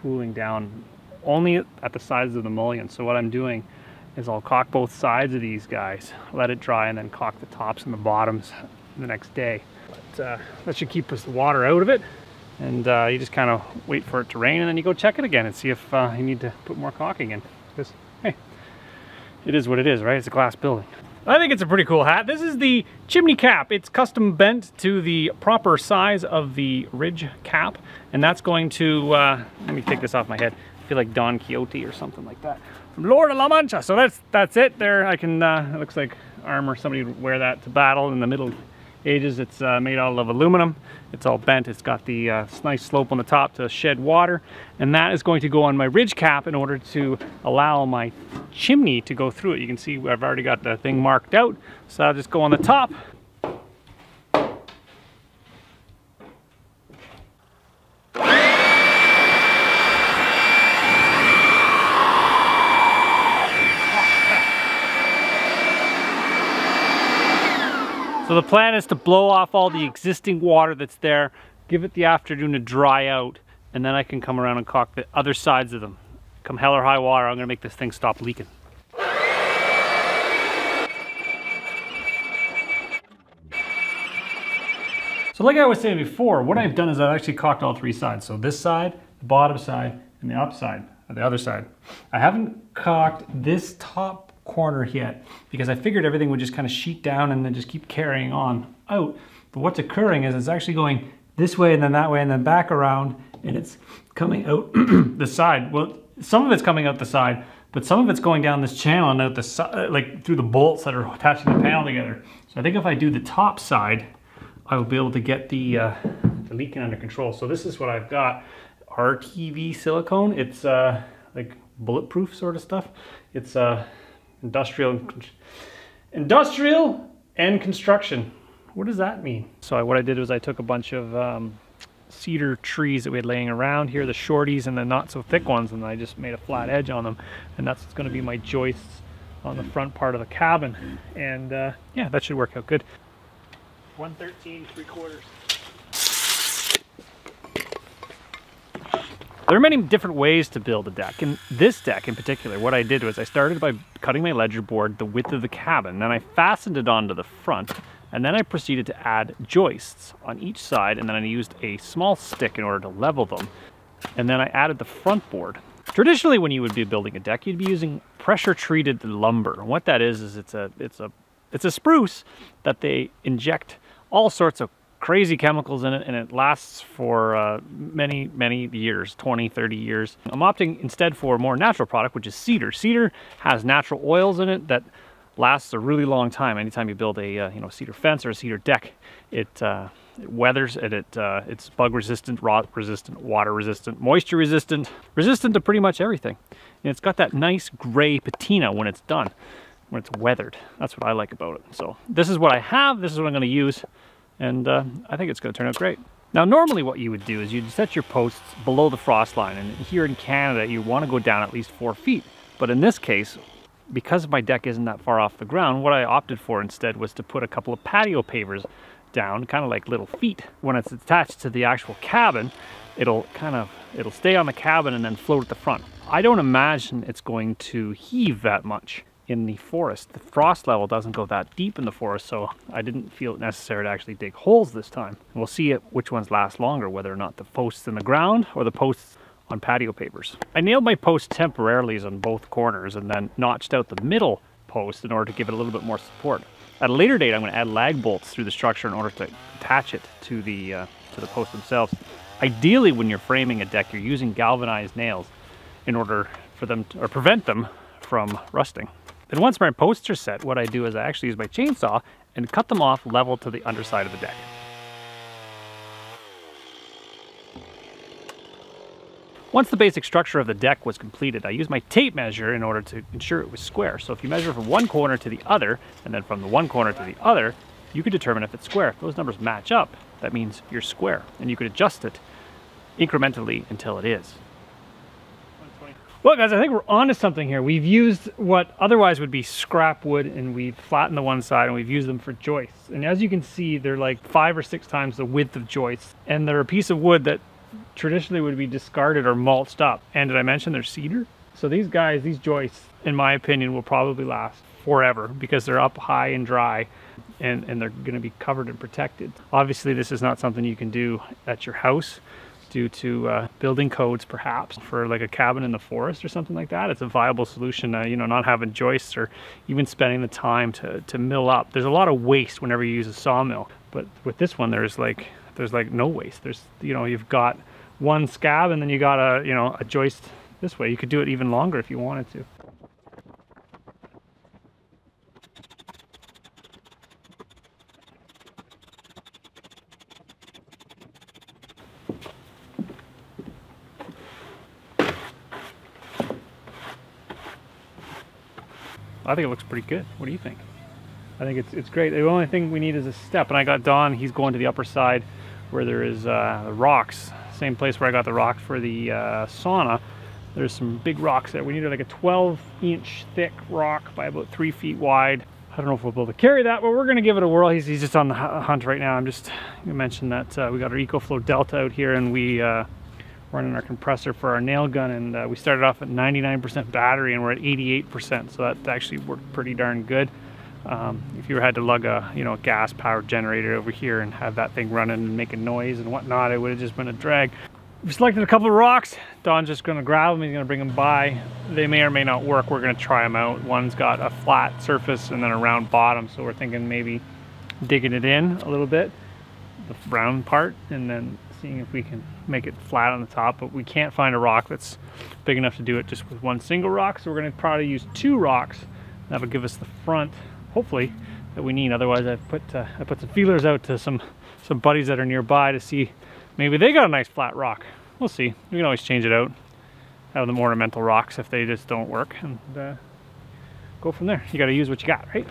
pooling down only at the sides of the mullion. So what I'm doing is I'll caulk both sides of these guys, let it dry, and then caulk the tops and the bottoms the next day. But uh, that should keep us the water out of it. And uh, you just kind of wait for it to rain and then you go check it again and see if uh, you need to put more caulking in. Because hey, it is what it is, right? It's a glass building. I think it's a pretty cool hat. This is the chimney cap. It's custom bent to the proper size of the ridge cap. And that's going to, uh, let me take this off my head. I feel like Don Quixote or something like that. From Lord of La Mancha. So that's that's it there. I can, uh, it looks like armor. Somebody would wear that to battle in the Middle Ages. It's uh, made out of aluminum. It's all bent. It's got the uh, nice slope on the top to shed water. And that is going to go on my ridge cap in order to allow my chimney to go through it. You can see I've already got the thing marked out. So I'll just go on the top. So the plan is to blow off all the existing water that's there, give it the afternoon to dry out, and then I can come around and caulk the other sides of them. Come hell or high water, I'm gonna make this thing stop leaking. So like I was saying before, what I've done is I've actually caulked all three sides. So this side, the bottom side, and the up side, or the other side. I haven't caulked this top corner yet because I figured everything would just kind of sheet down and then just keep carrying on out. But what's occurring is it's actually going this way and then that way and then back around, and it's coming out the side. Well, some of it's coming out the side, but some of it's going down this channel and out the side, like through the bolts that are attaching the panel together. So I think if I do the top side, I will be able to get the, uh, the leaking under control. So this is what I've got, R T V silicone. It's uh, like bulletproof sort of stuff. It's uh, Industrial, industrial and construction. What does that mean? So I, what I did was I took a bunch of um, cedar trees that we had laying around here, the shorties and the not so thick ones, and I just made a flat edge on them. And that's going to be my joists on the front part of the cabin. And uh, yeah, that should work out good. one thirteen three quarters. There are many different ways to build a deck, and this deck in particular, what I did was I started by cutting my ledger board the width of the cabin, then I fastened it onto the front, and then I proceeded to add joists on each side, and then I used a small stick in order to level them, and then I added the front board. Traditionally, when you would be building a deck, you'd be using pressure-treated lumber, and what that is is it's a it's a it's a spruce that they inject all sorts of crazy chemicals in it, and it lasts for uh, many, many years, twenty, thirty years. I'm opting instead for a more natural product, which is cedar. Cedar has natural oils in it that lasts a really long time. Anytime you build a uh, you know, cedar fence or a cedar deck, it uh, It weathers and it, uh, it's bug resistant, rot resistant, water resistant, moisture resistant, resistant to pretty much everything. And it's got that nice gray patina when it's done, when it's weathered. That's what I like about it. So this is what I have, this is what I'm gonna use, and uh, I think it's gonna turn out great. Now normally what you would do is you'd set your posts below the frost line, and here in Canada you want to go down at least four feet. But in this case, because my deck isn't that far off the ground, what I opted for instead was to put a couple of patio pavers down, kind of like little feet. When it's attached to the actual cabin, it'll kind of, it'll stay on the cabin and then float at the front. I don't imagine it's going to heave that much in the forest. The frost level doesn't go that deep in the forest, so I didn't feel it necessary to actually dig holes this time. And we'll see it, which ones last longer, whether or not the posts in the ground or the posts on patio pavers. I nailed my post temporarily on both corners and then notched out the middle post in order to give it a little bit more support. At a later date, I'm going to add lag bolts through the structure in order to attach it to the, uh, to the posts themselves. Ideally, when you're framing a deck, you're using galvanized nails in order for them to, or prevent them from rusting. Then once my posts are set, what I do is I actually use my chainsaw and cut them off level to the underside of the deck. Once the basic structure of the deck was completed, I used my tape measure in order to ensure it was square. So if you measure from one corner to the other, and then from the one corner to the other, you can determine if it's square. If those numbers match up, that means you're square, and you can adjust it incrementally until it is. Well guys, I think we're onto something here. We've used what otherwise would be scrap wood, and we've flattened the one side and we've used them for joists. And as you can see, they're like five or six times the width of joists. And they're a piece of wood that traditionally would be discarded or mulched up. And did I mention they're cedar? So these guys, these joists, in my opinion, will probably last forever because they're up high and dry, and, and they're gonna be covered and protected. Obviously, this is not something you can do at your house, due to uh, building codes perhaps, for like a cabin in the forest or something like that. It's a viable solution, uh, you know, not having joists or even spending the time to, to mill up. There's a lot of waste whenever you use a sawmill, but with this one there's like there's like no waste. There's, you know, you've got one scab and then you got a, you know, a joist this way. You could do it even longer if you wanted to. I think it looks pretty good. What do you think? I think it's, it's great. The only thing we need is a step, and I got Don, he's going to the upper side where there is uh, rocks. Same place where I got the rock for the uh, sauna. There's some big rocks there. We needed like a twelve inch thick rock by about three feet wide. I don't know if we'll be able to carry that, but we're gonna give it a whirl. He's, he's just on the hunt right now. I'm just gonna mention that uh, we got our EcoFlow Delta out here, and we uh, running our compressor for our nail gun, and uh, we started off at ninety-nine percent battery and we're at eighty-eight percent, so that actually worked pretty darn good. Um, if you had to lug a, you know, a gas powered generator over here and have that thing running and making noise and whatnot, it would have just been a drag. We selected a couple of rocks. Don's just going to grab them, he's going to bring them by. They may or may not work. We're going to try them out. One's got a flat surface and then a round bottom, so we're thinking maybe digging it in a little bit, the round part, and then seeing if we can make it flat on the top. But we can't find a rock that's big enough to do it just with one single rock, so we're going to probably use two rocks. That'll give us the front, hopefully, that we need. Otherwise, I've put uh, I put some feelers out to some some buddies that are nearby to see maybe they got a nice flat rock. We'll see. We can always change it out, have them ornamental rocks if they just don't work, and uh, go from there. You got to use what you got, right?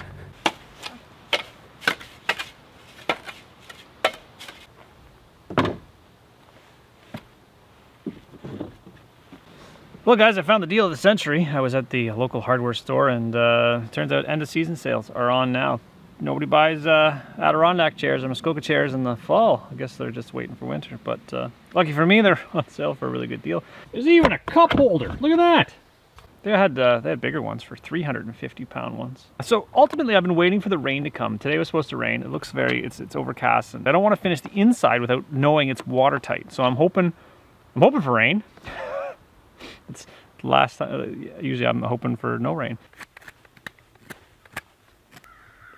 Well guys, I found the deal of the century. I was at the local hardware store, and uh, it turns out end of season sales are on now. Nobody buys uh, Adirondack chairs or Muskoka chairs in the fall. I guess they're just waiting for winter, but uh, lucky for me, they're on sale for a really good deal. There's even a cup holder, look at that. They had, uh, they had bigger ones for three hundred fifty pound ones. So ultimately I've been waiting for the rain to come. Today was supposed to rain. It looks very, it's, it's overcast, and I don't want to finish the inside without knowing it's watertight. So I'm hoping, I'm hoping for rain. It's the last time, usually I'm hoping for no rain.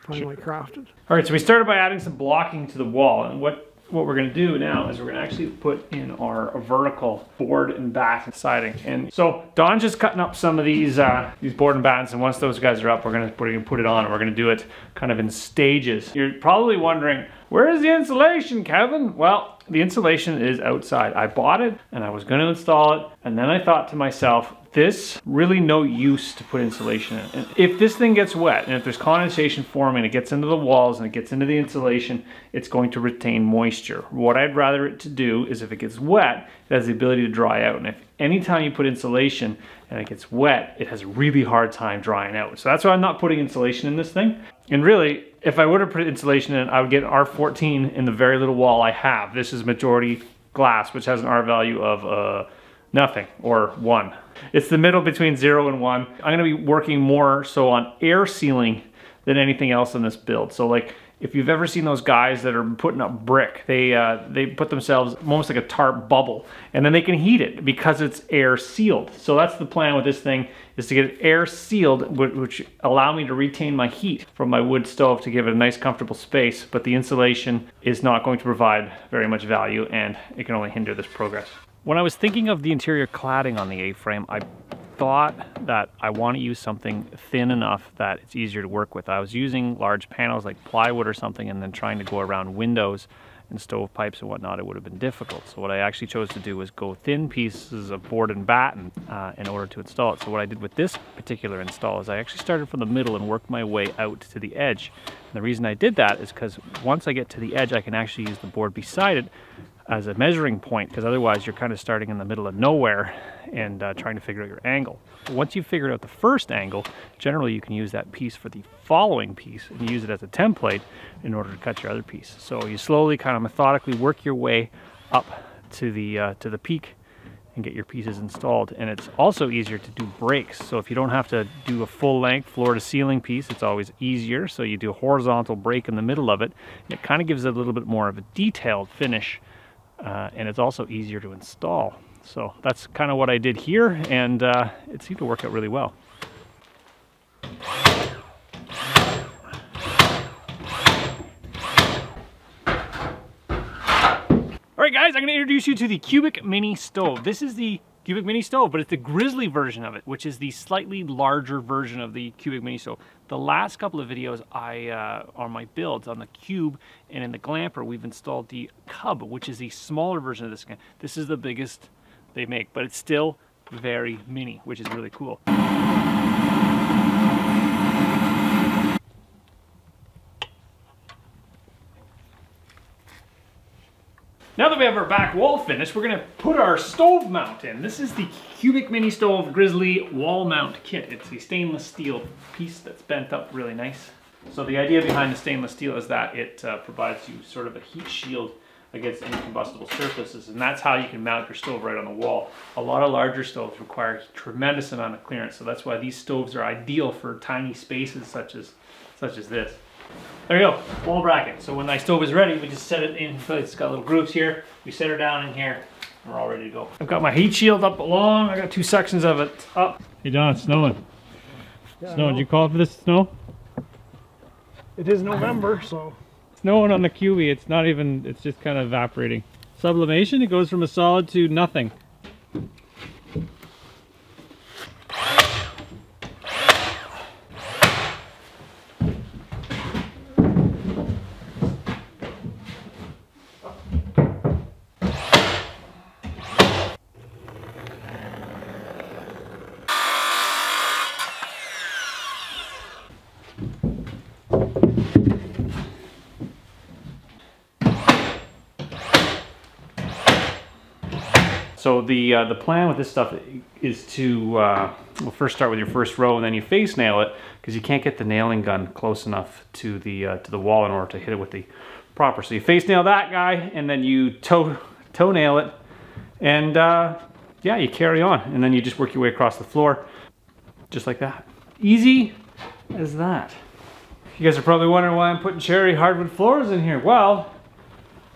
Finally crafted. All right, so we started by adding some blocking to the wall, and what what we're gonna do now is we're gonna actually put in our vertical board and batten siding. And so Don's just cutting up some of these uh, these board and battens, and once those guys are up, we're gonna, we're gonna put it on, and we're gonna do it kind of in stages. You're probably wondering, where is the insulation, Kevin? Well, the insulation is outside. I bought it and I was gonna install it, and then I thought to myself, this really no use to put insulation in. And if this thing gets wet and if there's condensation forming, it gets into the walls and it gets into the insulation, it's going to retain moisture. What I'd rather it to do is if it gets wet, it has the ability to dry out. And if anytime you put insulation and it gets wet, it has a really hard time drying out. So that's why I'm not putting insulation in this thing. And really, if I were to put insulation in, I would get an R fourteen in the very little wall I have. This is majority glass, which has an R value of uh, nothing or one. It's the middle between zero and one. I'm gonna be working more so on air sealing than anything else in this build. So like, if you've ever seen those guys that are putting up brick, they uh, they put themselves almost like a tarp bubble, and then they can heat it because it's air sealed. So that's the plan with this thing, is to get it air sealed, which allow me to retain my heat from my wood stove to give it a nice comfortable space, but the insulation is not going to provide very much value, and it can only hinder this progress. When I was thinking of the interior cladding on the A-frame, I thought that I want to use something thin enough that it's easier to work with. I was using large panels like plywood or something, and then trying to go around windows and stovepipes and whatnot, it would have been difficult. So what I actually chose to do was go thin pieces of board and batten uh, in order to install it. So what I did with this particular install is I actually started from the middle and worked my way out to the edge. And the reason I did that is because once I get to the edge, I can actually use the board beside it as a measuring point, because otherwise you're kind of starting in the middle of nowhere and uh, trying to figure out your angle. Once you've figured out the first angle, generally you can use that piece for the following piece and use it as a template in order to cut your other piece. So you slowly, kind of methodically work your way up to the, uh, to the peak and get your pieces installed. And it's also easier to do breaks. So if you don't have to do a full length floor to ceiling piece, it's always easier. So you do a horizontal break in the middle of it, and it kind of gives it a little bit more of a detailed finish. Uh, and it's also easier to install. So that's kind of what I did here, and uh, it seemed to work out really well. All right guys, I'm gonna introduce you to the Cubic Mini Stove. This is the Cubic Mini Stove, but it's the Grizzly version of it, which is the slightly larger version of the Cubic Mini Stove. The last couple of videos I uh, on my builds, on the Cube and in the Glamper, we've installed the Cub, which is the smaller version of this guy. This is the biggest they make, but it's still very mini, which is really cool. Now that we have our back wall finished, we're gonna put our stove mount in. This is the Cubic Mini Stove Grizzly wall mount kit. It's a stainless steel piece that's bent up really nice. So the idea behind the stainless steel is that it uh, provides you sort of a heat shield against any combustible surfaces, and that's how you can mount your stove right on the wall. A lot of larger stoves require a tremendous amount of clearance, so that's why these stoves are ideal for tiny spaces such as, such as this. There we go, wall bracket. So when my stove is ready, we just set it in place. It's got little grooves here. We set her down in here, and we're all ready to go. I've got my heat shield up along. I got two sections of it up. Hey Don, it's snowing. Yeah, snowing, did you call for this snow? It is November, so. Snowing on the Q B, it's not even, it's just kind of evaporating. Sublimation, it goes from a solid to nothing. So the uh, the plan with this stuff is to uh, well, first start with your first row, and then you face nail it, because you can't get the nailing gun close enough to the uh, to the wall in order to hit it with the proper. So you face nail that guy, and then you toe toe nail it, and uh, yeah, you carry on, and then you just work your way across the floor, just like that. Easy as that. You guys are probably wondering why I'm putting cherry hardwood floors in here. Well,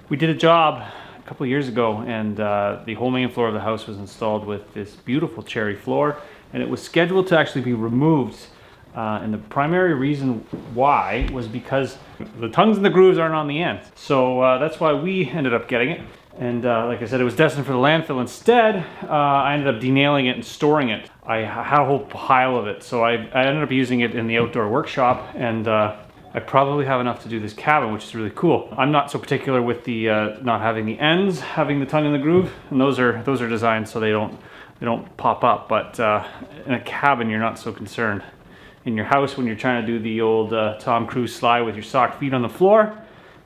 we did a job a couple years ago, and uh, the whole main floor of the house was installed with this beautiful cherry floor, and it was scheduled to actually be removed Uh, and the primary reason why was because the tongues and the grooves aren't on the end. So uh, that's why we ended up getting it. And uh, like I said, it was destined for the landfill. Instead, uh, I ended up denailing it and storing it. I had a whole pile of it. So I, I ended up using it in the outdoor workshop, and uh, I probably have enough to do this cabin, which is really cool. I'm not so particular with the uh, not having the ends, having the tongue in the groove. And those are, those are designed so they don't, they don't pop up. But uh, in a cabin, you're not so concerned. In your house, when you're trying to do the old uh, Tom Cruise slide with your sock feet on the floor,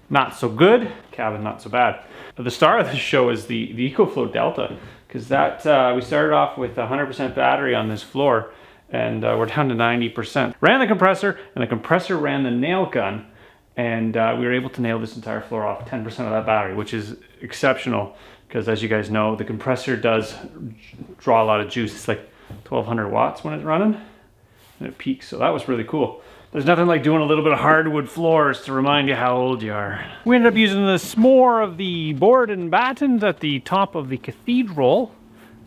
not so good. Cabin, not so bad. The star of this show is the, the EcoFlow Delta, because that uh, we started off with one hundred percent battery on this floor, and uh, we're down to ninety percent. Ran the compressor, and the compressor ran the nail gun, and uh, we were able to nail this entire floor off ten percent of that battery, which is exceptional, because as you guys know, the compressor does draw a lot of juice. It's like twelve hundred watts when it's running. And it peaks, so that was really cool. There's nothing like doing a little bit of hardwood floors to remind you how old you are. We ended up using this more of the board and battens at the top of the cathedral,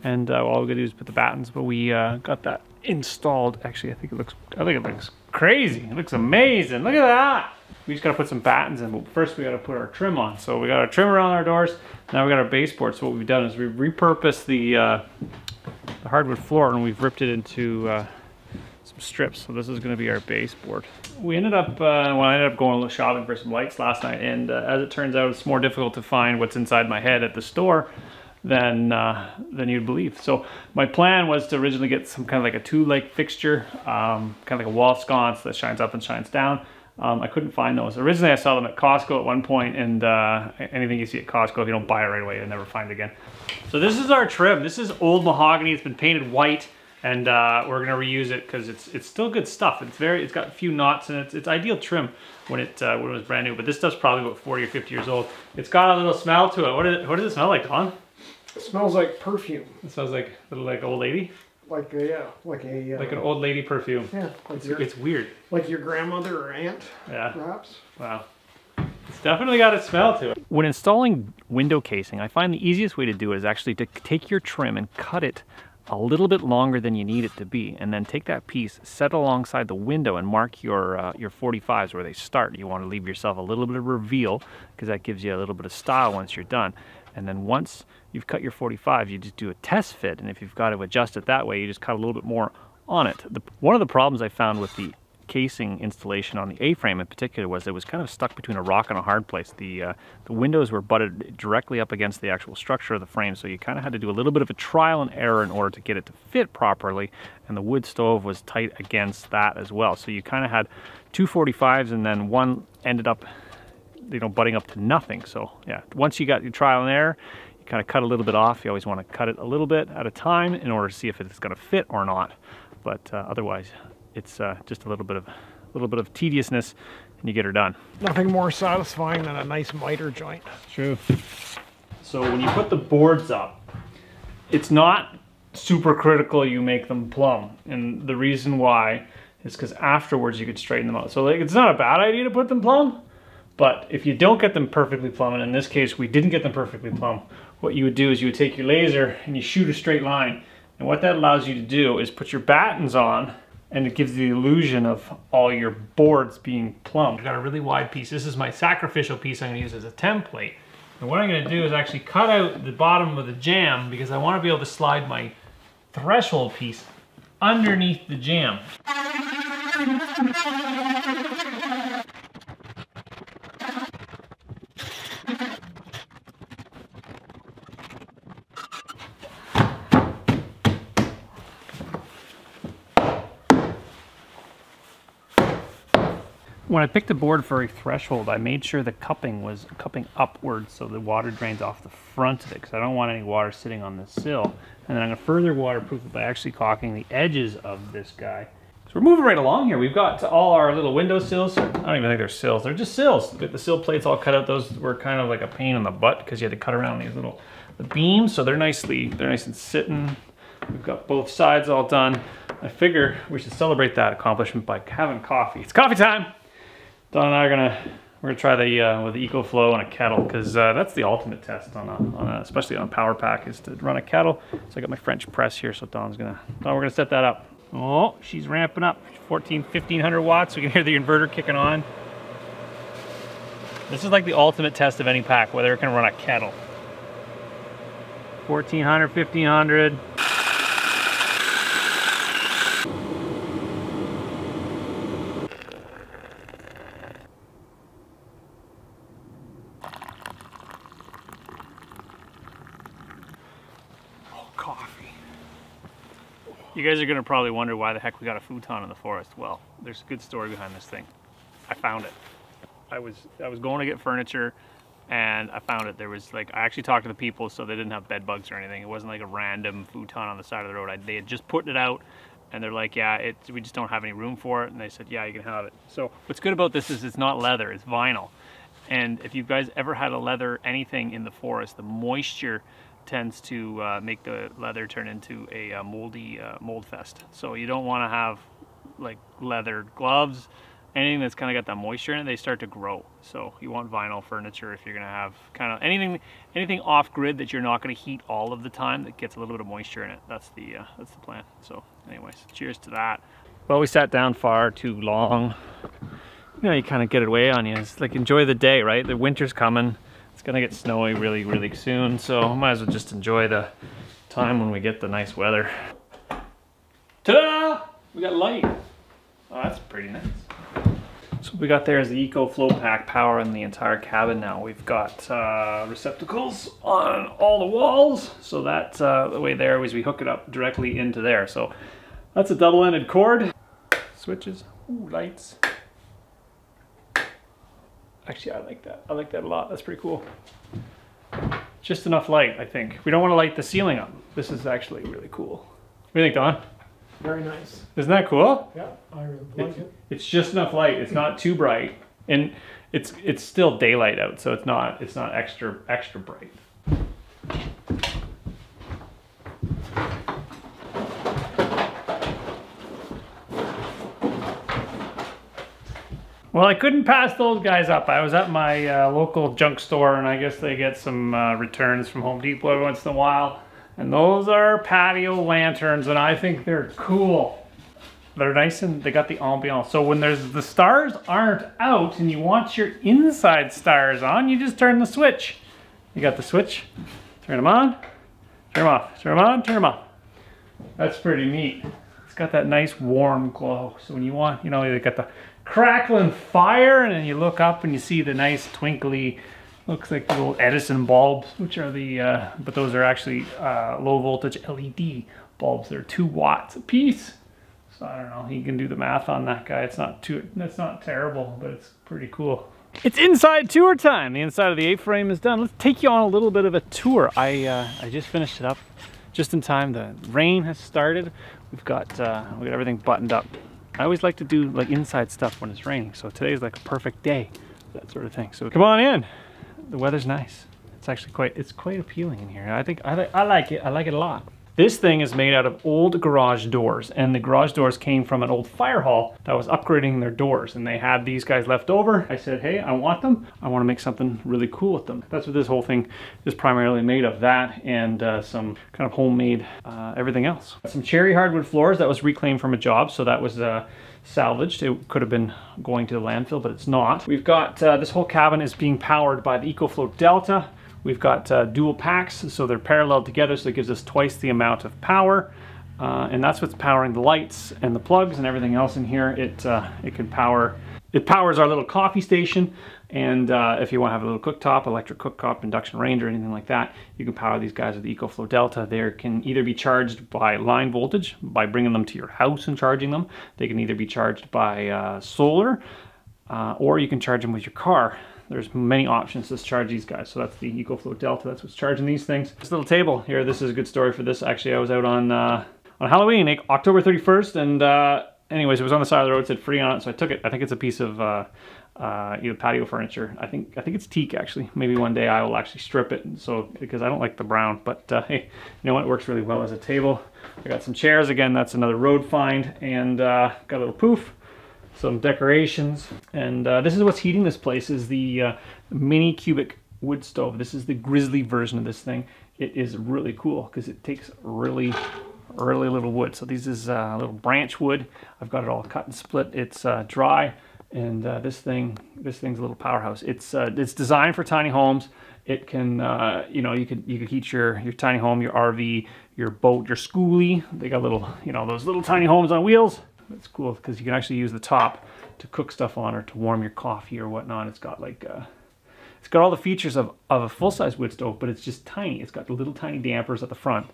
and uh, all we got to do is put the battens. But we uh, got that installed. Actually, I think it looks, I think it looks crazy. It looks amazing. Look at that. We just got to put some battens in, but first we got to put our trim on. So we got our trim around our doors. Now we got our baseboard. So what we've done is we repurposed the, uh, the hardwood floor, and we've ripped it into. Uh, strips. So this is going to be our baseboard. We ended up, uh, well, I ended up going shopping for some lights last night, and uh, as it turns out, it's more difficult to find what's inside my head at the store than uh, than you'd believe. So my plan was to originally get some kind of like a two-leg fixture, um, kind of like a wall sconce that shines up and shines down. Um, I couldn't find those. Originally, I saw them at Costco at one point, and uh, anything you see at Costco, if you don't buy it right away, you'll never find it again. So this is our trim. This is old mahogany. It's been painted white. And uh, we're gonna reuse it because it's it's still good stuff. It's very it's got a few knots in it. It's, it's ideal trim when it uh, when it was brand new. But this stuff's probably about forty or fifty years old. It's got a little smell to it. What is it, what does it smell like, Don? It smells like perfume. It smells like a little like old lady. Like a, yeah, like a uh, like an old lady perfume. Yeah, like it's, your, it's weird. Like your grandmother or aunt. Yeah, perhaps. Wow. It's definitely got a smell to it. When installing window casing, I find the easiest way to do it is actually to take your trim and cut it a little bit longer than you need it to be, and then take that piece, set it alongside the window, and mark your uh, your forty-fives where they start. You want to leave yourself a little bit of reveal, because that gives you a little bit of style once you're done. And then once you've cut your forty-five, you just do a test fit, and if you've got to adjust it that way, you just cut a little bit more on it. The, one of the problems I found with the casing installation on the A-frame in particular was it was kind of stuck between a rock and a hard place. The uh, the windows were butted directly up against the actual structure of the frame, so you kind of had to do a little bit of a trial and error in order to get it to fit properly, and the wood stove was tight against that as well. So you kind of had two forty-fives, and then one ended up, you know, butting up to nothing. So yeah, once you got your trial and error, you kind of cut a little bit off. You always want to cut it a little bit at a time in order to see if it's going to fit or not, but uh, otherwise it's uh, just a little bit of a little bit of tediousness, and you get her done. Nothing more satisfying than a nice miter joint. True. So when you put the boards up, it's not super critical you make them plumb, and the reason why is because afterwards you could straighten them out. So like, it's not a bad idea to put them plumb, but if you don't get them perfectly plumb, and in this case we didn't get them perfectly plumb, what you would do is you would take your laser and you shoot a straight line, and what that allows you to do is put your battens on, and it gives the illusion of all your boards being plumb. I've got a really wide piece. This is my sacrificial piece I'm gonna use as a template. And what I'm gonna do is actually cut out the bottom of the jamb, because I wanna be able to slide my threshold piece underneath the jamb. When I picked the board for a threshold, I made sure the cupping was cupping upwards so the water drains off the front of it, because I don't want any water sitting on the sill. And then I'm going to further waterproof it by actually caulking the edges of this guy. So we're moving right along here. We've got all our little window sills. I don't even think they're sills. They're just sills. The sill plates all cut out. Those were kind of like a pain in the butt because you had to cut around these little the beams. So they're nicely, they're nice and sitting. We've got both sides all done. I figure we should celebrate that accomplishment by having coffee. It's coffee time! Don and I are gonna we're gonna try the uh, with the EcoFlow on a kettle, because uh, that's the ultimate test on a, on a especially on a power pack, is to run a kettle. So I got my French press here, so Don's gonna Don we're gonna set that up. Oh, she's ramping up. fourteen, fifteen hundred watts. We can hear the inverter kicking on. This is like the ultimate test of any pack, whether it can run a kettle. fourteen hundred, fifteen hundred. You guys are gonna probably wonder why the heck we got a futon in the forest. Well, there's a good story behind this thing. I found it. I was I was going to get furniture and I found it. There was like, I actually talked to the people so they didn't have bed bugs or anything. It wasn't like a random futon on the side of the road. I, they had just put it out and they're like, yeah, it, we just don't have any room for it. And they said, yeah, you can have it. So what's good about this is it's not leather, it's vinyl. And if you guys ever had a leather anything in the forest, the moisture tends to uh, make the leather turn into a uh, moldy uh, mold fest. So you don't want to have like leather gloves, anything that's kind of got that moisture in it. They start to grow. So you want vinyl furniture if you're going to have kind of anything, anything off grid that you're not going to heat all of the time that gets a little bit of moisture in it. That's the uh, that's the plan. So, anyways, cheers to that. Well, we sat down far too long. You know, you kind of get it away on you. It's like enjoy the day, right? The winter's coming. It's gonna get snowy really, really soon, so might as well just enjoy the time when we get the nice weather. Ta-da! We got light. Oh, that's pretty nice. So what we got there is the EcoFlow pack powering the entire cabin now. We've got uh, receptacles on all the walls, so that uh, the way there is we hook it up directly into there. So that's a double-ended cord. Switches, ooh, lights. Actually, I like that. I like that a lot. That's pretty cool. Just enough light, I think. We don't want to light the ceiling up. This is actually really cool. What do you think, Don? Very nice. Isn't that cool? Yeah, I really like it. It's just enough light. It's not too bright, and it's it's still daylight out, so it's not it's not extra extra bright. Well, I couldn't pass those guys up. I was at my uh, local junk store, and I guess they get some uh, returns from Home Depot every once in a while. And those are patio lanterns, and I think they're cool. They're nice, and they got the ambiance. So when there's the stars aren't out, and you want your inside stars on, you just turn the switch. You got the switch. Turn them on. Turn them off. Turn them on. Turn them off. That's pretty neat. It's got that nice warm glow. So when you want, you know, they got the crackling fire, and then you look up and you see the nice twinkly, looks like the little Edison bulbs, which are the uh but those are actually uh low voltage L E D bulbs. They're two watts a piece, so I don't know, you can do the math on that guy. It's not too, that's not terrible, but it's pretty cool. It's inside tour time. The inside of the A-frame is done. Let's take you on a little bit of a tour. I uh I just finished it up just in time. The rain has started. We've got uh we got everything buttoned up. I always like to do like inside stuff when it's raining, so today's like a perfect day, that sort of thing. So come on in. The weather's nice. It's actually quite, it's quite appealing in here. I think I, li I like it. I like it a lot. This thing is made out of old garage doors, and the garage doors came from an old fire hall that was upgrading their doors, and they had these guys left over. I said, hey, I want them. I want to make something really cool with them. That's what this whole thing is primarily made of, that and uh, some kind of homemade uh, everything else. Some cherry hardwood floors that was reclaimed from a job, so that was uh, salvaged. It could have been going to the landfill, but it's not. We've got, uh, this whole cabin is being powered by the EcoFlow Delta. We've got uh, dual packs, so they're paralleled together, so it gives us twice the amount of power. Uh, and that's what's powering the lights and the plugs and everything else in here. It, uh, it can power, it powers our little coffee station. And uh, if you want to have a little cooktop, electric cooktop, induction range, or anything like that, you can power these guys with the EcoFlow Delta. They can either be charged by line voltage, by bringing them to your house and charging them. They can either be charged by uh, solar, uh, or you can charge them with your car. There's many options to charge these guys. So that's the EcoFlow Delta. That's what's charging these things. This little table here, this is a good story for this. Actually, I was out on uh, on Halloween, October thirty-first. And uh, anyways, it was on the side of the road, it said free on it. So I took it. I think it's a piece of uh, uh, you know, patio furniture. I think I think it's teak, actually. Maybe one day I will actually strip it. So, because I don't like the brown. But uh, hey, you know what? It works really well as a table. I got some chairs. Again, that's another road find. And uh, got a little poof. Some decorations, and uh, this is what's heating this place, is the uh, mini cubic wood stove. This is the grizzly version of this thing. It is really cool because it takes really, early little wood. So these is a uh, little branch wood. I've got it all cut and split. It's uh, dry, and uh, this thing, this thing's a little powerhouse. It's uh, it's designed for tiny homes. It can, uh, you know, you could you could heat your your tiny home, your R V, your boat, your schoolie. They got little, you know, those little tiny homes on wheels. It's cool because you can actually use the top to cook stuff on or to warm your coffee or whatnot. It's got like, uh, it's got all the features of, of a full-size wood stove, but it's just tiny. It's got the little tiny dampers at the front,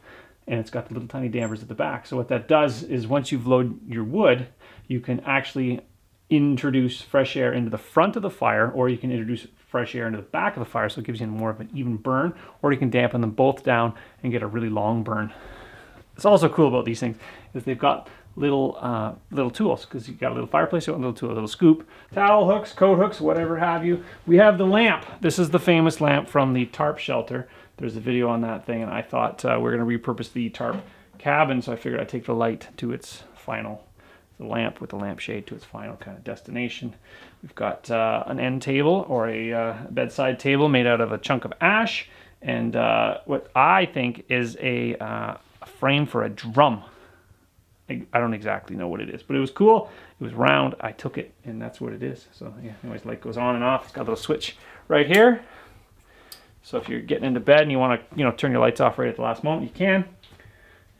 and it's got the little tiny dampers at the back. So what that does is once you've loaded your wood, you can actually introduce fresh air into the front of the fire, or you can introduce fresh air into the back of the fire, so it gives you more of an even burn, or you can dampen them both down and get a really long burn. What's also cool about these things is they've got little uh, little tools, because you've got a little fireplace, a little tool, a little scoop, towel hooks, coat hooks, whatever have you. We have the lamp. This is the famous lamp from the tarp shelter. There's a video on that thing, and I thought uh, we're going to repurpose the tarp cabin, so I figured I'd take the light to its final, the lamp with the lampshade to its final kind of destination. We've got uh, an end table, or a uh, bedside table made out of a chunk of ash, and uh, what I think is a, uh, a frame for a drum. I don't exactly know what it is, but it was cool. It was round. I took it, and that's what it is. So yeah, anyways, light goes on and off. It's got a little switch right here. So if you're getting into bed and you want to, you know, turn your lights off right at the last moment, you can.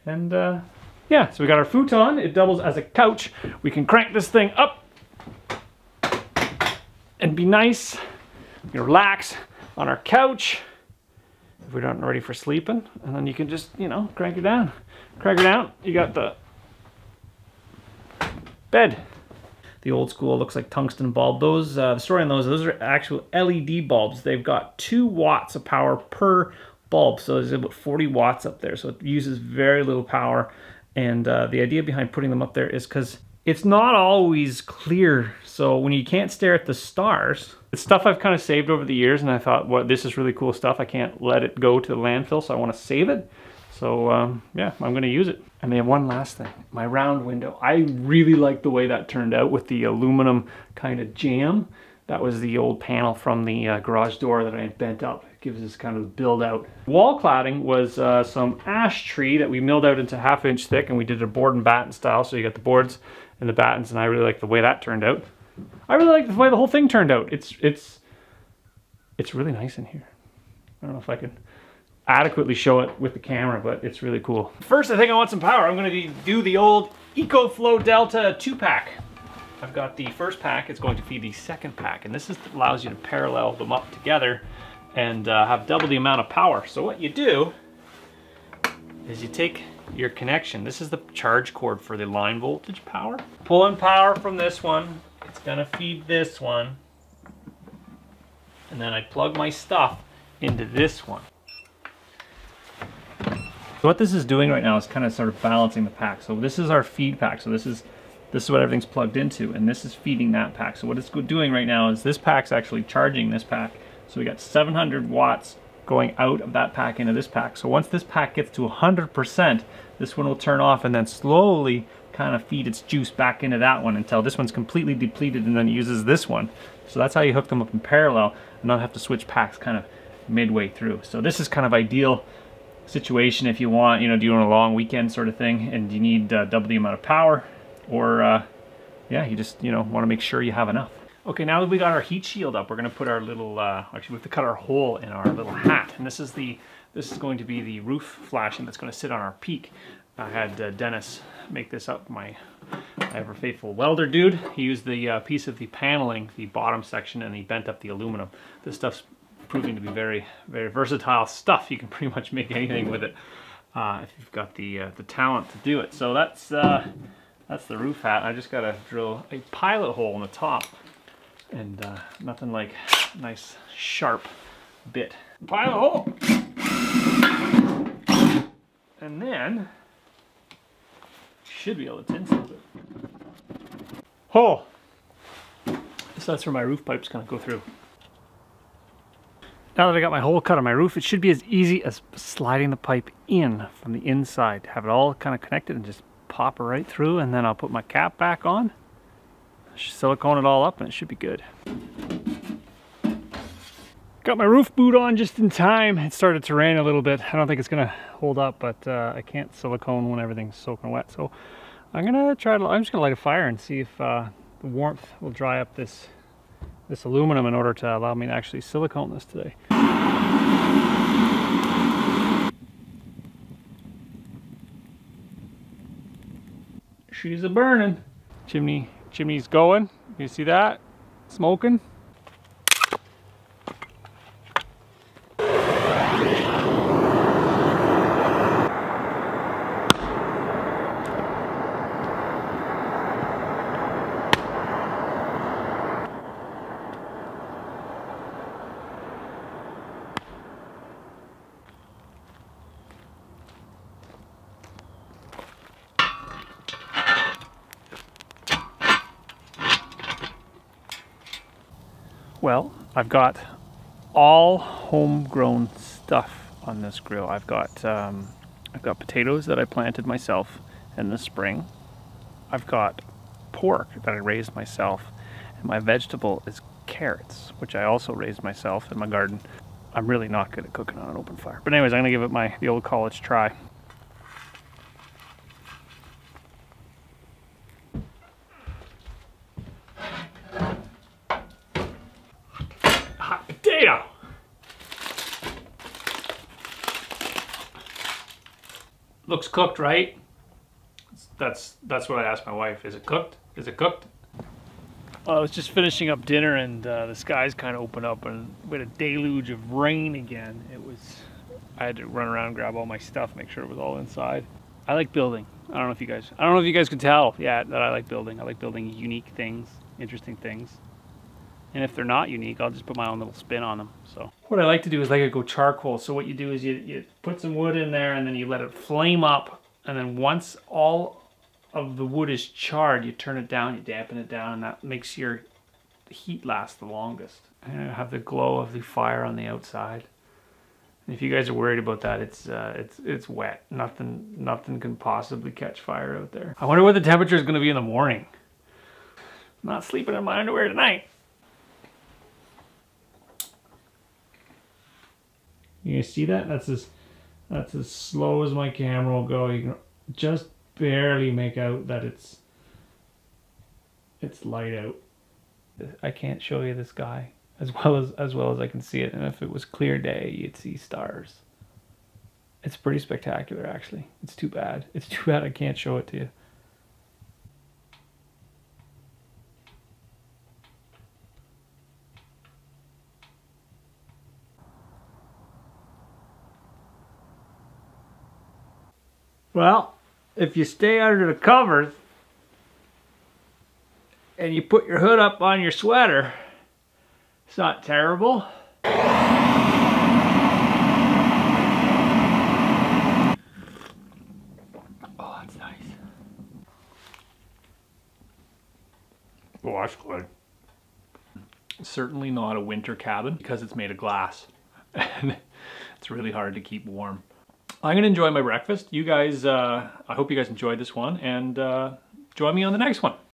And uh, yeah, so we got our futon. It doubles as a couch. We can crank this thing up and be nice. We can relax on our couch if we're not ready for sleeping. And then you can just, you know, crank it down. Crank it down. You got the bed. The old school looks like tungsten bulb. Those, uh, the story on those, those are actual L E D bulbs. They've got two watts of power per bulb, so there's about forty watts up there. So it uses very little power, and uh, the idea behind putting them up there is because it's not always clear. So when you can't stare at the stars, it's stuff I've kind of saved over the years, and I thought, well, this is really cool stuff. I can't let it go to the landfill, so I want to save it. So um, yeah, I'm gonna use it. And then one last thing, my round window. I really like the way that turned out with the aluminum kind of jam. That was the old panel from the uh, garage door that I had bent up. It gives us kind of build out. Wall cladding was uh, some ash tree that we milled out into half inch thick, and we did a board and batten style. So you got the boards and the battens, and I really like the way that turned out. I really like the way the whole thing turned out. It's, it's, it's really nice in here. I don't know if I can adequately show it with the camera, but it's really cool. First, I think I want some power. I'm gonna do the old EcoFlow Delta two pack. I've got the first pack. It's going to feed the second pack, and this is, allows you to parallel them up together and uh, have double the amount of power. So what you do is you take your connection. This is the charge cord for the line voltage power. Pulling power from this one. It's gonna feed this one. And then I plug my stuff into this one. So what this is doing right now is kind of sort of balancing the pack. So this is our feed pack. So this is this is what everything's plugged into, and this is feeding that pack. So what it's doing right now is this pack's actually charging this pack. So we got seven hundred watts going out of that pack into this pack. So once this pack gets to one hundred percent, this one will turn off and then slowly kind of feed its juice back into that one until this one's completely depleted, and then it uses this one. So that's how you hook them up in parallel and not have to switch packs kind of midway through. So this is kind of ideal situation if you want, you know, do you want a long weekend sort of thing and you need uh, double the amount of power, or uh, yeah, you just, you know, want to make sure you have enough. Okay, now that we got our heat shield up, we're going to put our little, uh, actually we have to cut our hole in our little hat, and this is the, this is going to be the roof flashing that's going to sit on our peak. I had uh, Dennis make this up, my ever faithful welder dude. He used the uh, piece of the paneling, the bottom section, and he bent up the aluminum. This stuff's proving to be very, very versatile stuff. You can pretty much make anything with it uh, if you've got the uh, the talent to do it. So that's uh, that's the roof hat. I just got to drill a pilot hole in the top, and uh, nothing like a nice sharp bit. Pilot hole, and then should be able to tinsel it. Hole. So that's where my roof pipe's gonna go through. Now that I got my hole cut on my roof, it should be as easy as sliding the pipe in from the inside. Have it all kind of connected and just pop it right through, and then I'll put my cap back on, silicone it all up, and it should be good. Got my roof boot on just in time. It started to rain a little bit. I don't think it's gonna hold up, but uh, I can't silicone when everything's soaking wet. So I'm gonna try to, I'm just gonna light a fire and see if uh, the warmth will dry up this, this aluminum in order to allow me to actually silicone this today. She's a burning. Chimney, chimney's going. You see that? Smoking. Well, I've got all homegrown stuff on this grill. I've got um, I've got potatoes that I planted myself in the spring. I've got pork that I raised myself, and my vegetable is carrots, which I also raised myself in my garden. I'm really not good at cooking on an open fire, but anyways, I'm gonna give it my the old college try. Looks cooked, right? That's that's what I asked my wife. Is it cooked? Is it cooked? Well, I was just finishing up dinner, and uh, the skies kind of opened up, and we had a deluge of rain again. It was. I had to run around and grab all my stuff, make sure it was all inside. I like building. I don't know if you guys. I don't know if you guys can tell. Yeah, that I like building. I like building unique things, interesting things. And if they're not unique, I'll just put my own little spin on them. So what I like to do is like to go charcoal. So what you do is you, you put some wood in there, and then you let it flame up. And then once all of the wood is charred, you turn it down, you dampen it down, and that makes your heat last the longest. And have the glow of the fire on the outside. And if you guys are worried about that, it's uh, it's it's wet. Nothing nothing can possibly catch fire out there. I wonder what the temperature is going to be in the morning. I'm not sleeping in my underwear tonight. You guys see that? That's as that's as slow as my camera will go. You can just barely make out that it's it's light out. I can't show you the sky as well as as well as I can see it. And if it was clear day, you'd see stars. It's pretty spectacular, actually. It's too bad. It's too bad I can't show it to you. Well, if you stay under the covers and you put your hood up on your sweater, it's not terrible. Oh, that's nice. Oh, that's good. Certainly not a winter cabin because it's made of glass. And it's really hard to keep warm. I'm gonna enjoy my breakfast. You guys, uh, I hope you guys enjoyed this one, and uh, join me on the next one.